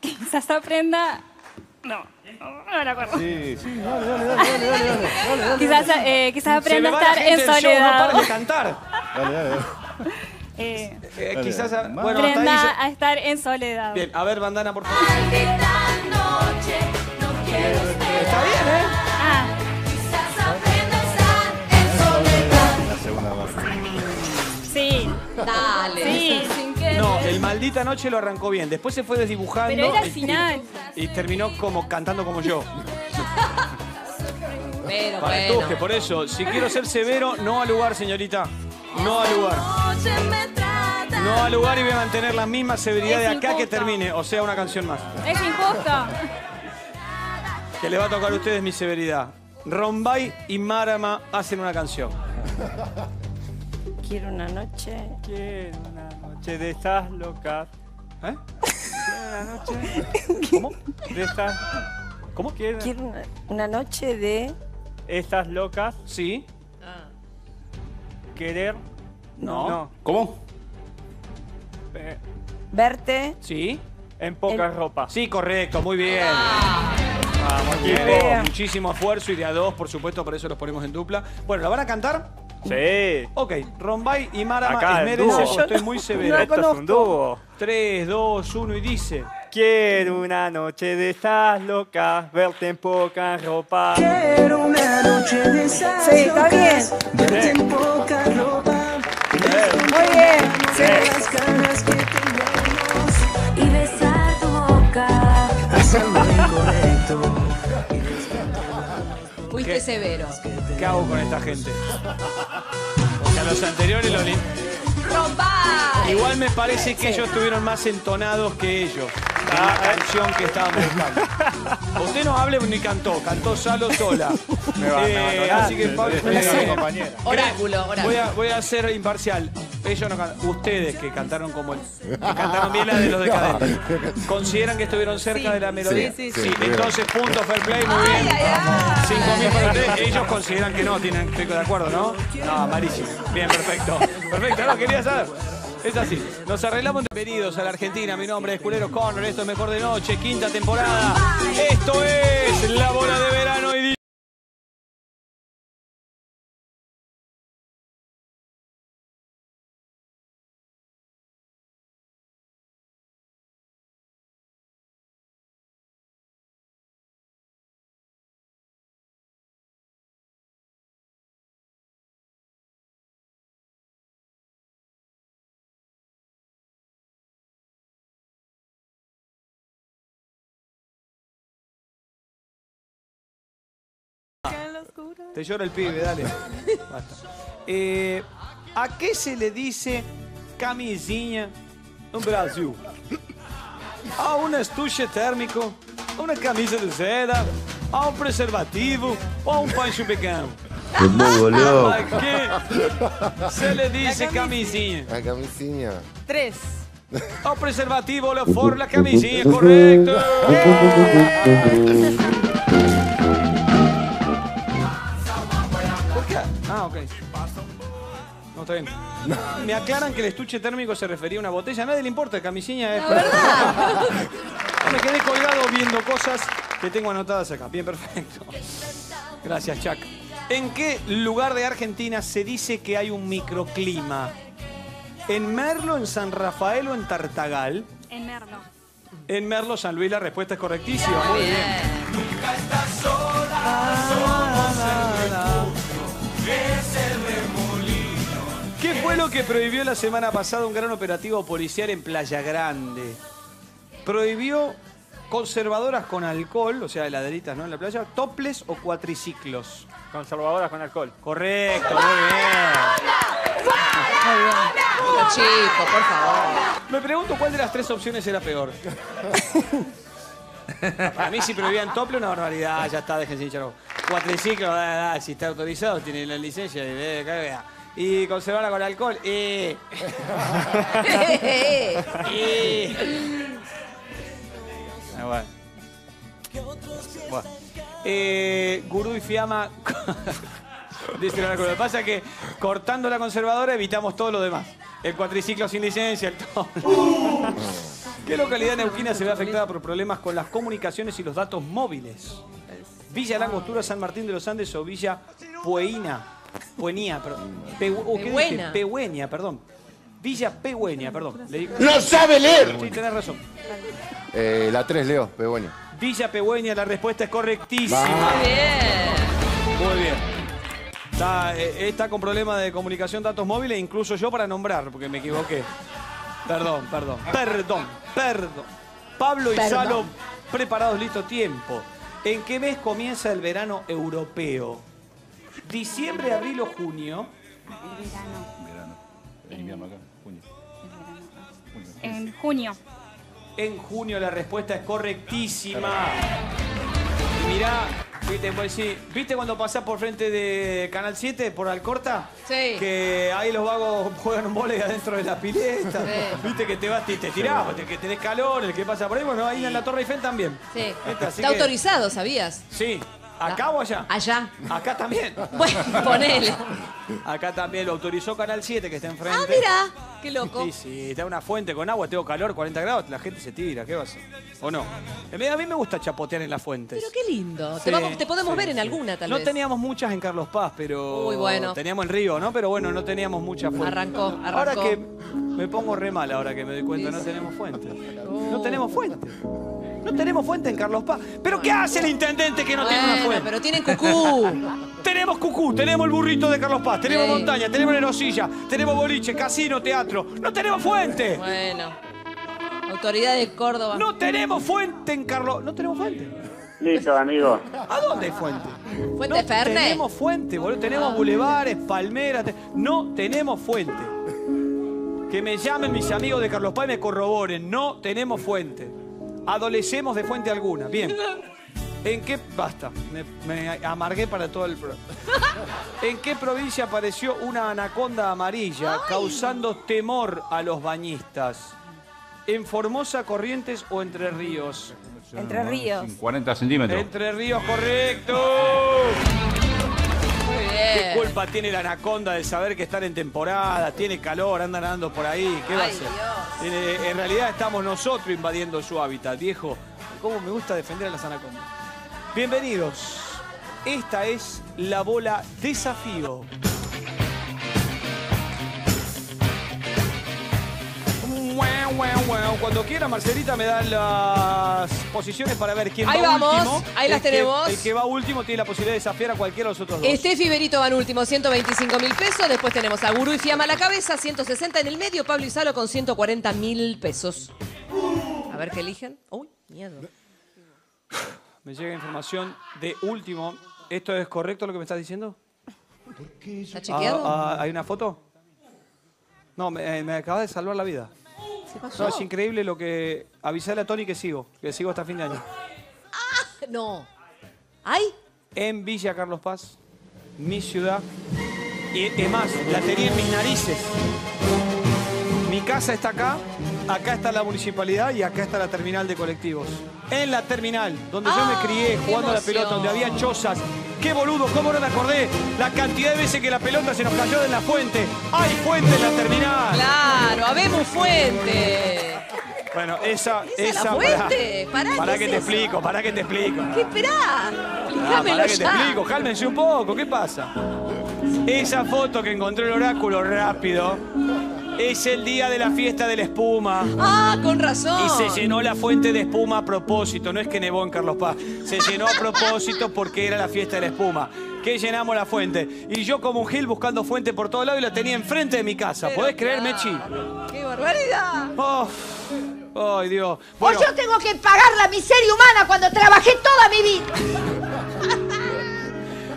Quizás aprenda... No la acuerdo. Sí, sí, dale. Quizás aprenda a estar en soledad. Show, no para de cantar. Dale. Quizás bueno, aprenda a estar en soledad. Bien, a ver, bandana, por favor. Maldita noche, no quiero esperar. Está bien, ¿eh? Ah. Quizás aprenda a estar en soledad. La segunda parte. Sí. Dale. Sí. No, el maldita noche lo arrancó bien. Después se fue desdibujando. Pero era al final. Y terminó como cantando como yo. Pero bueno. Por eso, si quiero ser severo, no al lugar, señorita. No al lugar. No al lugar y voy a mantener la misma severidad de acá que termine. O sea, una canción más. Es injusto. Que le va a tocar a ustedes mi severidad. Rombay y Marama hacen una canción. Quiero una noche. Quiero una noche de estas locas. ¿Eh? Quiero una noche. ¿Cómo? De estas. ¿Cómo? Quiero una noche de. Estas locas. Sí. Querer. No. ¿Cómo? Verte. Sí. En poca ropa. Sí, correcto, muy bien. Ah. Vamos, bien. Muchísimo esfuerzo y de a dos, por supuesto, por eso los ponemos en dupla. Bueno, ¿la van a cantar? Sí. Ok, Rombay y Marama. Acá, esmérense, yo estoy muy severo. No esto es un dúo. 3, 2, 1 y dice. Quiero una noche de estas locas, verte en poca ropa. Quiero una noche de estas locas, verte en poca ropa. Muy bien. Las caras que tengamos y besar tu boca. Incorrecto. Fuiste severo. ¿Qué hago con esta gente? Porque a los anteriores los... Rombay. Igual me parece que ellos estuvieron más entonados que ellos. La canción que estábamos buscando. Usted no hable ni cantó Salo sola. Así que Pablo, oráculo. Voy a ser imparcial. Ellos no cantan. Ustedes que cantaron como que cantaron bien la de los decadentes. ¿Consideran que estuvieron cerca de la melodía? Sí. Entonces, punto, fair play, muy bien. 5.000 para ustedes. Ellos consideran que no, estoy de acuerdo, ¿no? No, amarísimo. Bien, perfecto, no quería saber. Es así, nos arreglamos de pedidos a la Argentina. Mi nombre es Culero Connor, esto es Mejor de Noche, quinta temporada. Esto es La Bola de Verano y... oscura. Te llora el pibe, dale. Basta. ¿A qué se le dice camisinha en Brasil? A un estuche térmico, a una camisa de seda, a un preservativo o a un pancho pequeño. ¿A qué se le dice camisinha? A camisinha. 3. A un preservativo, la forma, la camisinha, correcto. ¿Por qué? Ah, ok. No, está bien. Me aclaran que el estuche térmico se refería a una botella. A nadie le importa, camisinha es... ¿Verdad? Me quedé colgado viendo cosas que tengo anotadas acá. Bien, perfecto. Gracias, Chuck. ¿En qué lugar de Argentina se dice que hay un microclima? ¿En Merlo, en San Rafael o en Tartagal? En Merlo. En Merlo, San Luis, la respuesta es correctísima. Muy bien. Nunca estás sola, somos el refugio, es el remolino. ¿Qué fue lo que prohibió la semana pasada un gran operativo policial en Playa Grande? Prohibió conservadoras con alcohol, o sea, heladeritas, ¿no? En la playa, toples o cuatriciclos. Conservadoras con alcohol. Correcto, muy bien. Muy bien. Chicos, por favor. Me pregunto cuál de las tres opciones era peor. Para mí si prohibían tople, una barbaridad, ya está, déjense hinchar. Cuatriciclos, si está autorizado, tiene la licencia, y conservarla con alcohol. Bueno. Gurú y Fiamma. Lo que pasa es que cortando la conservadora evitamos todo lo demás. El cuatriciclo sin licencia, el todo. ¿Qué localidad neuquina se ve afectada por problemas con las comunicaciones y los datos móviles? Villa Langostura, San Martín de los Andes o Villa Pueina. Pehueña, perdón. Villa Pehueña, perdón. ¡No sabe leer! Sí, tenés razón. La 3, Leo, Pehueña. Villa Pehueña, la respuesta es correctísima. Muy bien. Muy bien. Está con problemas de comunicación, datos móviles, incluso yo para nombrar, porque me equivoqué. Perdón. Pablo y Salo, preparados, listo, tiempo. ¿En qué mes comienza el verano europeo? ¿Diciembre, abril o junio? Verano. El invierno acá, junio. En junio. En junio la respuesta es correctísima. Mirá, ¿viste cuando pasás por frente de Canal 7, por Alcorta? Sí. Que ahí los vagos juegan un volei adentro de la pileta. Sí. Viste que te vas y te tirás, que tenés calor, el que pasa por ahí, bueno, ahí en la Torre Eiffel también. Sí. Está autorizado, ¿sabías? Sí. ¿Acá o allá? Allá. Acá también. Bueno, ponele. Acá también lo autorizó Canal 7 que está enfrente. Ah, mirá, qué loco. Sí, sí, está una fuente con agua, tengo calor, 40 grados, la gente se tira, ¿qué va a hacer? ¿O no? A mí me gusta chapotear en las fuentes. Pero qué lindo. Sí, te podemos ver en alguna, tal vez. No teníamos muchas en Carlos Paz, pero... Muy bueno. Teníamos el río, ¿no? Pero bueno, no teníamos muchas fuentes. Arrancó. Ahora que me pongo re mal, ahora que me doy cuenta, sí, no tenemos fuentes. No tenemos fuentes. No tenemos fuente en Carlos Paz. ¿Pero qué hace el intendente que no tiene una fuente? Pero tienen cucú. Tenemos cucú, tenemos el burrito de Carlos Paz, tenemos montaña, tenemos Erosilla, tenemos boliche, casino, teatro. ¡No tenemos fuente! Bueno. Autoridad de Córdoba. ¡No tenemos fuente en Carlos! ¡No tenemos fuente! Listo, amigo. ¿A dónde hay fuente? ¿Fuente Fernet? No tenemos fuente, boludo. Tenemos bulevares, palmeras. No tenemos fuente. Que me llamen mis amigos de Carlos Paz y me corroboren. No tenemos fuente. Adolecemos de fuente alguna. Bien. ¿En qué... Basta. Me amargué para todo el... ¿En qué provincia apareció una anaconda amarilla causando temor a los bañistas? ¿En Formosa, Corrientes o Entre Ríos? Entre Ríos. 40 centímetros. Entre Ríos, correcto. Muy bien. ¿Qué culpa tiene la anaconda de saber que están en temporada? Tiene calor, andan andando por ahí. ¿Qué va a hacer? En realidad estamos nosotros invadiendo su hábitat, viejo. ¿Cómo me gusta defender a las anacondas? Bienvenidos. Esta es la bola desafío. Cuando quiera, Marcelita me da las posiciones para ver quién va último. Ahí las tenemos. El que va último tiene la posibilidad de desafiar a cualquiera de los otros dos. Estefi y Berito van último, 125.000 pesos. Después tenemos a Gurú y Fiamma a la cabeza, 160 en el medio. Pablo y Salo con 140.000 pesos. A ver qué eligen. Uy, miedo. Me llega información de último. ¿Esto es correcto lo que me estás diciendo? ¿Está chequeado? ¿Hay una foto? No, me acabas de salvar la vida. ¿Qué pasó? No, es increíble lo que... Avisale a Tony que sigo hasta fin de año. ¡Ah! No. ¿Ay? En Villa Carlos Paz, mi ciudad. Y es más, la tenía en mis narices. Mi casa está acá, acá está la municipalidad y acá está la terminal de colectivos. En la terminal, donde yo me crié jugando a la pelota, donde había chozas. ¡Qué boludo! ¿Cómo no me acordé? La cantidad de veces que la pelota se nos cayó de la fuente. ¡Hay fuente en la terminal! ¡Claro! ¡Habemos fuente! Bueno, esa fuente. Pará que te explico, pará que te explico. ¿Qué esperás? Explícamelo ya. Te explico, cálmense un poco, ¿qué pasa? Esa foto que encontró el oráculo rápido es el día de la fiesta de la espuma. ¡Ah, con razón! Y se llenó la fuente de espuma a propósito. No es que nevó en Carlos Paz. Se llenó a propósito porque era la fiesta de la espuma. Que llenamos la fuente. Y yo como un gil buscando fuente por todo lado y la tenía enfrente de mi casa. Pero ¿podés creer, Mechi? ¡Qué barbaridad! ¡Oh! ¡Ay, Dios! Bueno. O yo tengo que pagar la miseria humana cuando trabajé toda mi vida.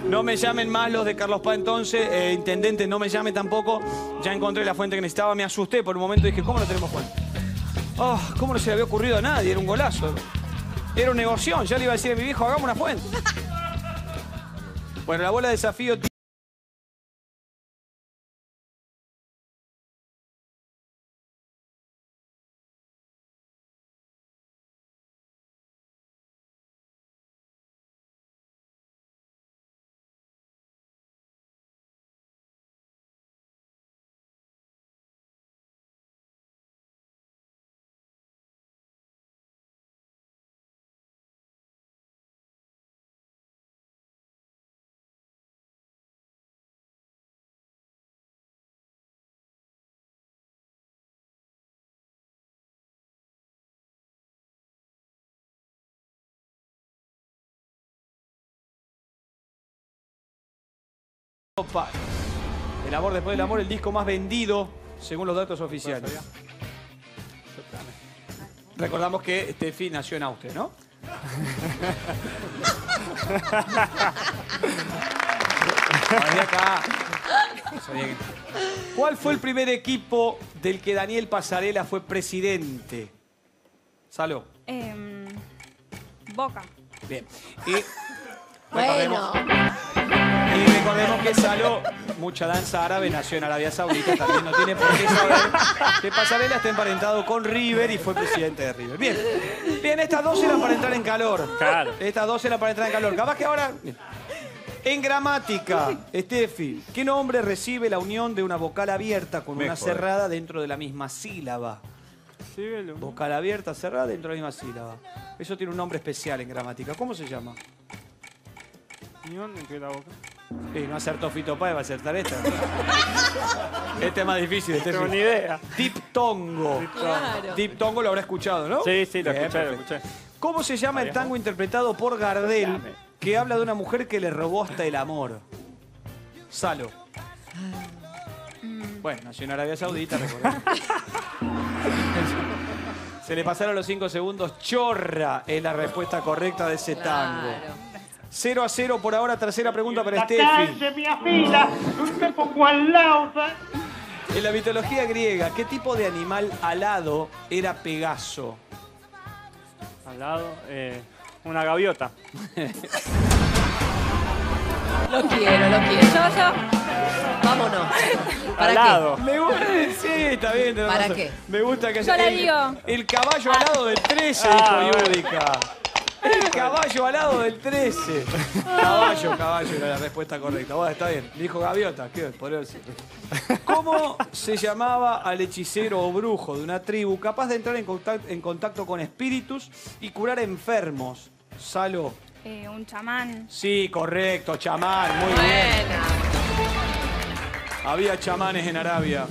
No me llamen más los de Carlos Paz entonces, intendente, no me llame tampoco. Ya encontré la fuente que necesitaba, me asusté por un momento y dije, ¿cómo no tenemos fuente? Oh, ¿cómo no se le había ocurrido a nadie? Era un golazo. Era un negocio, ya le iba a decir a mi viejo, hagamos una fuente. Bueno, la bola de desafío... El amor después del amor, el disco más vendido según los datos oficiales. Recordamos que Tefi nació en Austria, ¿no? ¿Cuál fue el primer equipo del que Daniel Pasarela fue presidente? Saló. Boca. Bien. Y bueno. Y recordemos que Saló, mucha danza árabe, nació en Arabia Saudita, también no tiene por qué saber que Pasarela está emparentado con River y fue presidente de River. Bien, bien, estas dos eran para entrar en calor. Claro. Estas dos eran para entrar en calor. Capaz que ahora... Bien. En gramática, Estefi, ¿qué nombre recibe la unión de una vocal abierta con una cerrada dentro de la misma sílaba? Vocal abierta, cerrada dentro de la misma sílaba. Eso tiene un nombre especial en gramática. ¿Cómo se llama? Unión entre la vocal. Y no acertó Fito Páez, va a acertar esta. Este es más difícil. Este no tengo ni idea. Diptongo. Claro. Diptongo lo habrá escuchado, ¿no? Sí, sí, lo escuché, lo escuché. ¿Cómo se llama el tango interpretado por Gardel que habla de una mujer que le robó hasta el amor? Salo. Bueno, nació en Arabia Saudita, recordemos. Se le pasaron los 5 segundos. Chorra es la respuesta correcta de ese tango. 0-0 por ahora, tercera pregunta para Estefi. En la mitología griega, ¿qué tipo de animal alado era Pegaso? Alado, una gaviota. Lo quiero, lo quiero. Yo. Vámonos. ¿Para alado? Qué? Me gusta. Sí, está bien. ¿Para qué? Me gusta que haya. Yo le digo. El caballo alado del 13, dijo Yúdica. El caballo alado del 13. Caballo, caballo era la respuesta correcta. Bueno, está bien. Dijo gaviota, ¿qué podría decir? ¿Cómo se llamaba al hechicero o brujo de una tribu capaz de entrar en contacto con espíritus y curar enfermos? Saló. Un chamán. Sí, correcto, chamán. Muy bien. Había chamanes en Arabia. 1-0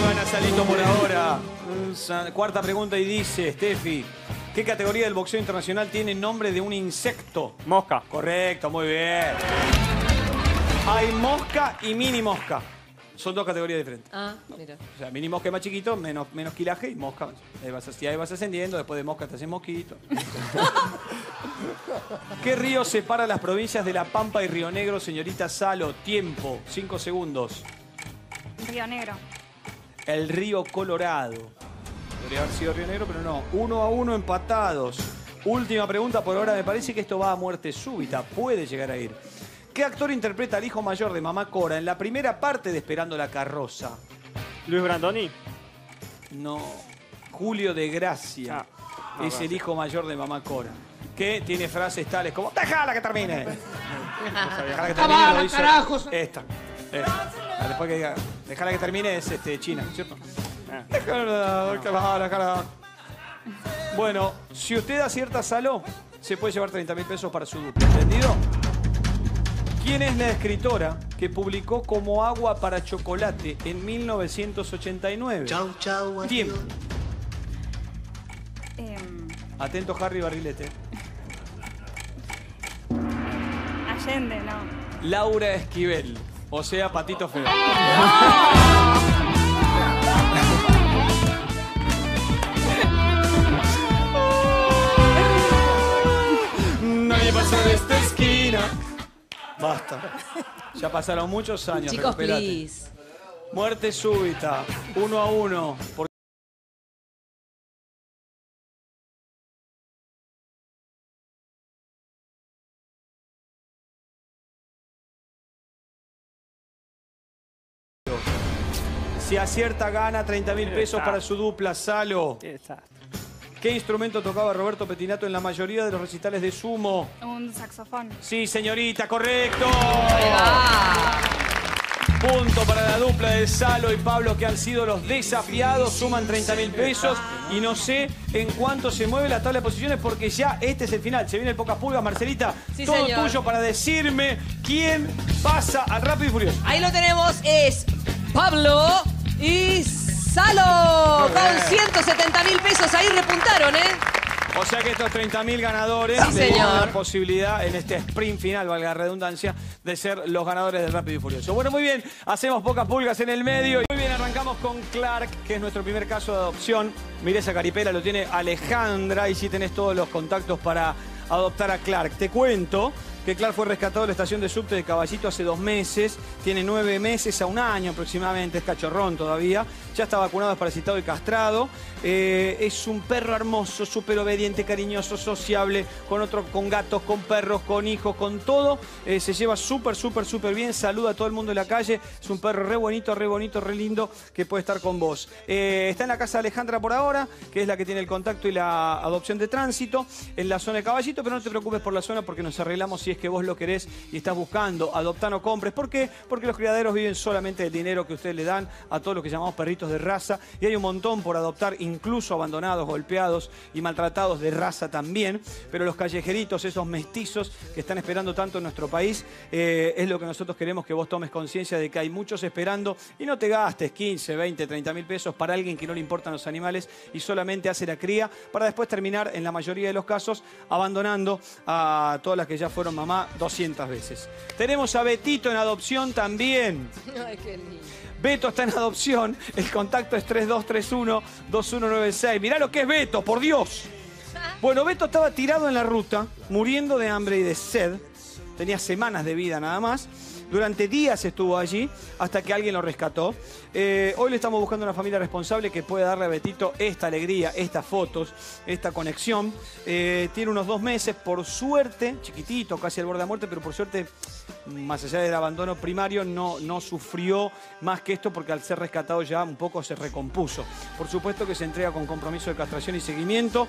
gana Salito por ahora. Cuarta pregunta y dice, Estefi, ¿qué categoría del boxeo internacional tiene nombre de un insecto? Mosca. Correcto, muy bien. Hay mosca y mini mosca. Son dos categorías diferentes. Ah, mira. O sea, mini mosca es más chiquito, menos quilaje y mosca. Ahí vas ascendiendo, después de mosca te haces mosquito. ¿Qué río separa las provincias de La Pampa y Río Negro, señorita Salo? Tiempo, 5 segundos. Río Negro. El río Colorado. Podría haber sido Río Negro, pero no. 1-1 empatados. Última pregunta por ahora. Me parece que esto va a muerte súbita. Puede llegar a ir. ¿Qué actor interpreta al hijo mayor de Mamá Cora en la primera parte de Esperando la Carroza? Luis Brandoni. No. Julio de Gracia. Es el hijo mayor de Mamá Cora. Que tiene frases tales como ¡déjala que termine! Déjala que termine. Lo hizo carajos. Esta. Después que diga déjala que termine es China, ¿cierto? Bueno, si usted acierta, Saló, se puede llevar 30.000 pesos para su dupla. ¿Entendido? ¿Quién es la escritora que publicó Como agua para chocolate en 1989? Chau, chau. Tiempo. Atento, Harry Barrilete. Allende, no. Laura Esquivel, o sea, Patito Feo. Nadie pasa de esta esquina. Basta. Ya pasaron muchos años. Chicos, please. Muerte súbita. 1-1. Si acierta, gana 30.000 pesos para su dupla, Salo. ¿Qué instrumento tocaba Roberto Pettinato en la mayoría de los recitales de sumo? Un saxofón. Sí, señorita, correcto. Punto para la dupla de Salo y Pablo, que han sido los desafiados. Suman 30.000 pesos y no sé en cuánto se mueve la tabla de posiciones, porque ya este es el final. Se viene el Pocas Pulgas, Marcelita. Sí, todo señor. Tuyo para decirme quién pasa al Rápido y Furioso. Ahí lo tenemos, es Pablo y Salo. Con 170.000 pesos ahí repuntaron, ¿eh? O sea que estos 30.000 ganadores tienen la posibilidad en este sprint final, valga la redundancia, de ser los ganadores del Rápido y Furioso. Bueno, muy bien, hacemos Pocas Pulgas en el medio. Muy bien, arrancamos con Clark, que es nuestro primer caso de adopción. Mirá esa caripela, lo tiene Alejandra, y sí tenés todos los contactos para adoptar a Clark. Te cuento que Clark fue rescatado de la estación de subte de Caballito hace 2 meses. Tiene 9 meses a 1 año aproximadamente. Es cachorrón todavía. Ya está vacunado, es parasitado y castrado. Es un perro hermoso, súper obediente, cariñoso, sociable. Con gatos, con perros, con hijos, con todo. Se lleva súper bien. Saluda a todo el mundo en la calle. Es un perro re bonito, re lindo, que puede estar con vos. Está en la casa de Alejandra por ahora, que es la que tiene el contacto y la adopción de tránsito, en la zona de Caballito. Pero no te preocupes por la zona, porque nos arreglamos si es que vos lo querés y estás buscando. Adoptan o compres. ¿Por qué? Porque los criaderos viven solamente del dinero que ustedes le dan a todos los que llamamos perritos de raza, y hay un montón por adoptar, incluso abandonados, golpeados y maltratados de raza también. Pero los callejeritos, esos mestizos que están esperando tanto en nuestro país, es lo que nosotros queremos que vos tomes conciencia de que hay muchos esperando, y no te gastes 15, 20, 30.000 pesos para alguien que no le importan los animales y solamente hace la cría, para después terminar, en la mayoría de los casos, abandonando a todas las que ya fueron mamá 200 veces. Tenemos a Betito en adopción también. Ay, qué lindo. Beto está en adopción. El contacto es 3231-2196. Mirá lo que es Beto, por Dios. Bueno, Beto estaba tirado en la ruta, muriendo de hambre y de sed. Tenía semanas de vida nada más. Durante días estuvo allí hasta que alguien lo rescató. Hoy le estamos buscando una familia responsable que pueda darle a Betito esta alegría, estas fotos, esta conexión. Tiene unos 2 meses, por suerte, chiquitito, casi al borde de la muerte, pero por suerte, más allá del abandono primario, no sufrió más que esto, porque al ser rescatado ya un poco se recompuso. Por supuesto que se entrega con compromiso de castración y seguimiento,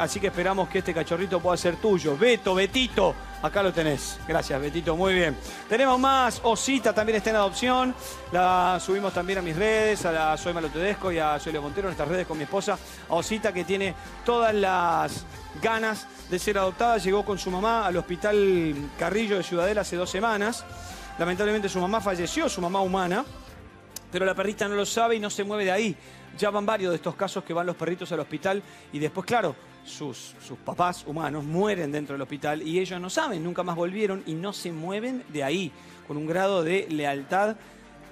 así que esperamos que este cachorrito pueda ser tuyo. Beto, Betito, acá lo tenés. Gracias, Betito, muy bien. Tenemos más. Osita también está en adopción. La subimos también a mis redes, a la Soy Malo Tedesco y a Soy Leo Montero, en nuestras redes con mi esposa. A Osita, que tiene todas las ganas de ser adoptada. Llegó con su mamá al hospital Carrillo de Ciudadela hace 2 semanas. Lamentablemente su mamá falleció, su mamá humana, pero la perrita no lo sabe y no se mueve de ahí. Ya van varios de estos casos que van los perritos al hospital y después, claro, sus papás humanos mueren dentro del hospital y ellos no saben, nunca más volvieron y no se mueven de ahí, con un grado de lealtad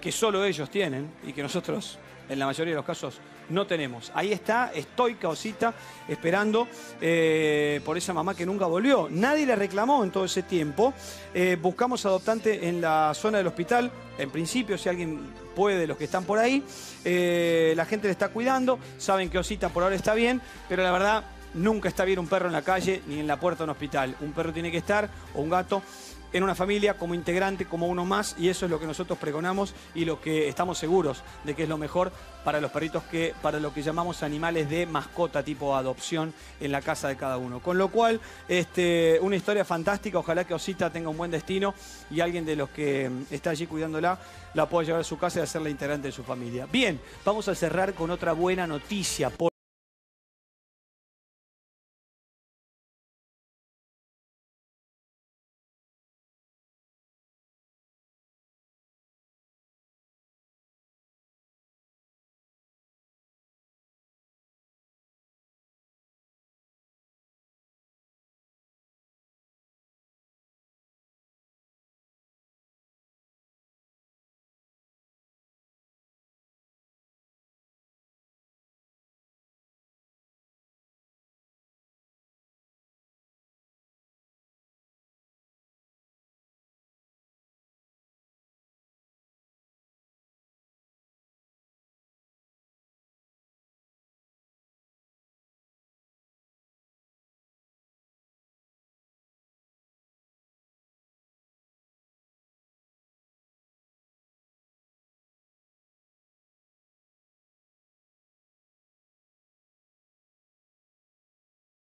que solo ellos tienen y que nosotros, en la mayoría de los casos, no tenemos. Ahí está, estoica Osita, esperando por esa mamá que nunca volvió. Nadie le reclamó en todo ese tiempo. Buscamos adoptante en la zona del hospital. En principio, si alguien puede, los que están por ahí. La gente le está cuidando. Saben que Osita por ahora está bien, pero la verdad, nunca está bien un perro en la calle ni en la puerta de un hospital. Un perro tiene que estar, o un gato, en una familia, como integrante, como uno más, y eso es lo que nosotros pregonamos y lo que estamos seguros de que es lo mejor para los perritos, que para lo que llamamos animales de mascota, tipo adopción, en la casa de cada uno. Con lo cual, una historia fantástica. Ojalá que Osita tenga un buen destino y alguien de los que está allí cuidándola la pueda llevar a su casa y hacerla integrante de su familia. Bien, vamos a cerrar con otra buena noticia.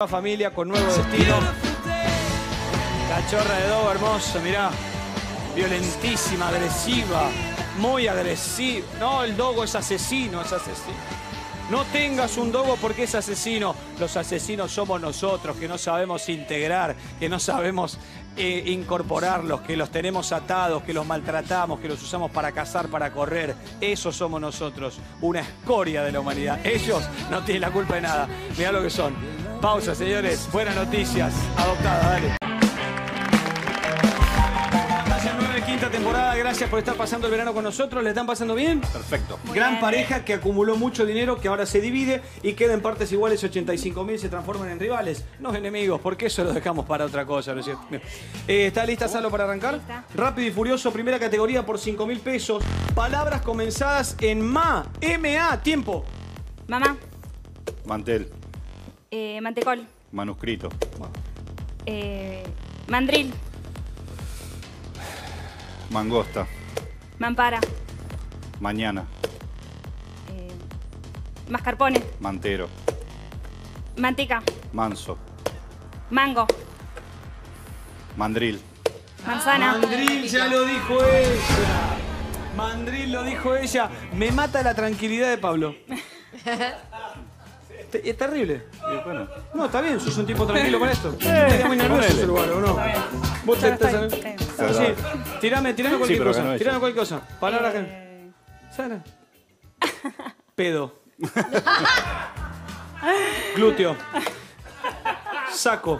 Familia con nuevo destino. Cachorra de Dogo, hermoso, mirá. Violentísima, agresiva, muy agresiva. No, el Dogo es asesino, es asesino. No tengas un Dogo porque es asesino. Los asesinos somos nosotros, que no sabemos integrar, que no sabemos incorporarlos, que los tenemos atados, que los maltratamos, que los usamos para cazar, para correr. Eso somos nosotros, una escoria de la humanidad. Ellos no tienen la culpa de nada. Mirá lo que son. Pausa, señores. Buenas noticias. Adoptada, dale. Gracias, 9, quinta temporada. Gracias por estar pasando el verano con nosotros. ¿Le están pasando bien? Perfecto. Gran pareja que acumuló mucho dinero, que ahora se divide y queda en partes iguales. 85.000 se transforman en rivales, no enemigos, porque eso lo dejamos para otra cosa, ¿no es cierto? ¿Está lista, Salo, para arrancar? Lista. Rápido y Furioso, primera categoría por 5.000 pesos. Palabras comenzadas en MA. M-A. Tiempo. Mamá. Mantel. Mantecol. Manuscrito. Mandril. Mangosta. Mampara. Mañana. Mascarpone. Mantero. Mantica. Manso. Mango. Mandril. Manzana. Mandril, ya lo dijo ella. Mandril lo dijo ella. Me mata la tranquilidad de Pablo. Es terrible. Bueno. No, está bien, sos un tipo tranquilo con esto. Estás muy nervioso ese lugar, ¿o no? Vos te estás... Sí, tirame cualquier cosa. No he tirame cualquier cosa. Palabra que... Sara. Pedo. Glúteo. Saco.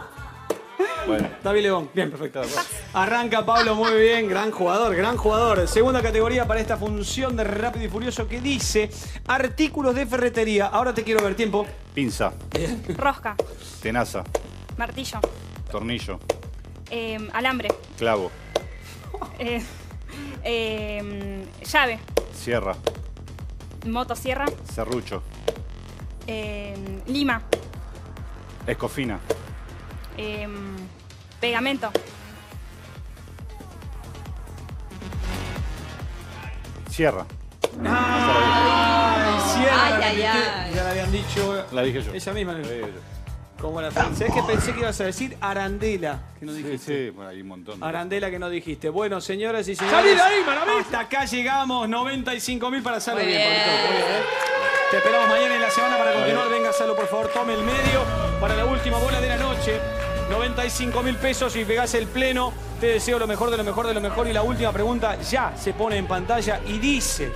Bueno. David León. Bien, perfecto. Arranca Pablo muy bien. Gran jugador, gran jugador. Segunda categoría para esta función de Rápido y Furioso, que dice artículos de ferretería. Ahora te quiero ver. Tiempo. Pinza. Rosca. Tenaza. Martillo. Tornillo. Alambre. Clavo. Llave. Sierra. Motosierra. Serrucho. Lima. Escofina. Pegamento. Sierra. Ay, Sierra. Ay, ay, ay. Ya la habían dicho. La dije yo. Ella misma. Como la Francia. Es que pensé que ibas a decir arandela, que no dijiste. Sí, bueno, hay un montón. Arandela que no dijiste. Bueno, señoras y señores. ¡Salid ahí, maravilla! Hasta acá llegamos. 95.000 para hacerlo bien. Te esperamos mañana en la semana para continuar. Venga, Salo, por favor, tome el medio para la última bola de la noche. 95.000 pesos y pegás el pleno. Te deseo lo mejor de lo mejor de lo mejor. Y la última pregunta ya se pone en pantalla y dice...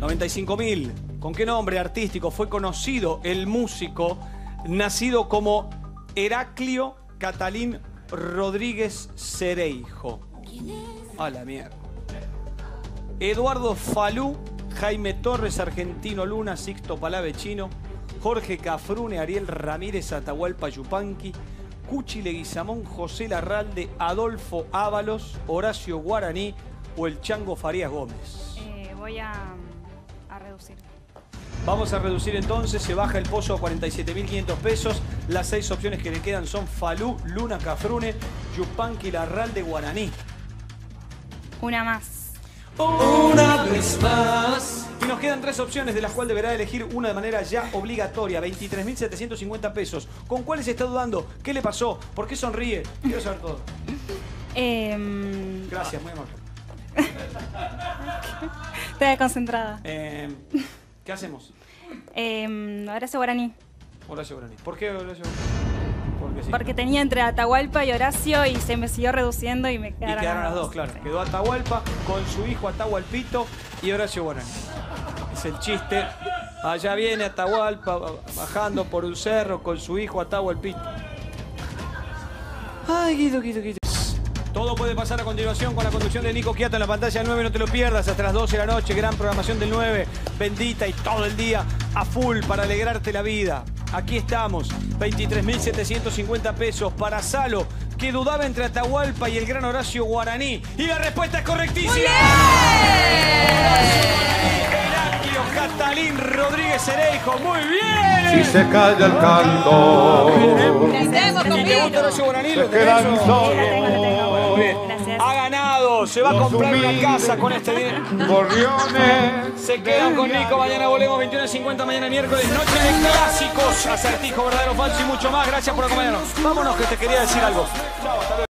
95.000. ¿Con qué nombre artístico fue conocido el músico nacido como Heraclio Catalín Rodríguez Cereijo? ¿Quién es? A la mierda. Eduardo Falú Jaime Torres, Argentino Luna, Sixto Palavecino, Jorge Cafrune, Ariel Ramírez, Atahualpa Yupanqui, Cuchi Leguizamón, José Larralde, Adolfo Ábalos, Horacio Guaraní o el Chango Farías Gómez. Voy a reducir. Vamos a reducir entonces, se baja el pozo a 47.500 pesos. Las seis opciones que le quedan son Falú, Luna, Cafrune, Yupanqui, Larralde, Guaraní. Una más. Una vez más. Y nos quedan tres opciones de las cuales deberá elegir una de manera ya obligatoria. 23.750 pesos. ¿Con cuál se está dudando? ¿Qué le pasó? ¿Por qué sonríe? Quiero saber todo. Gracias, muy amable. Estoy desconcentrada. ¿Qué hacemos? Horacio Guaraní. Horacio Guaraní. ¿Por qué Horacio Guaraní? Porque, sí, porque tenía entre Atahualpa y Horacio y se me siguió reduciendo y me quedaron. Y quedaron las dos, claro. Sí. Quedó Atahualpa con su hijo Atahualpito y Horacio Guaraní. Es el chiste. Allá viene Atahualpa bajando por un cerro con su hijo Atahualpito. Ay, Guido, Guido, Guido. Todo puede pasar a continuación con la conducción de Nico Quiato en la pantalla del 9. No te lo pierdas, hasta las 12 de la noche. Gran programación del 9. Bendita y todo el día a full para alegrarte la vida. Aquí estamos. 23.750 pesos para Salo, que dudaba entre Atahualpa y el gran Horacio Guaraní. Y la respuesta es correctísima. ¡Muy bien! Horacio Guaraní, Catalín Rodríguez Ereijo. ¡Muy bien! Si se calla el canto. Y te gusta Horacio Guaraní, lo tenés solo. Gracias. Ha ganado, se va a comprar una casa con este dinero. Se quedan con Nico, mañana volvemos 21:50, mañana miércoles, noche de clásicos, acertijo, verdadero, falso y mucho más. Gracias por acompañarnos. Vámonos, que te quería decir algo. Chao, hasta luego.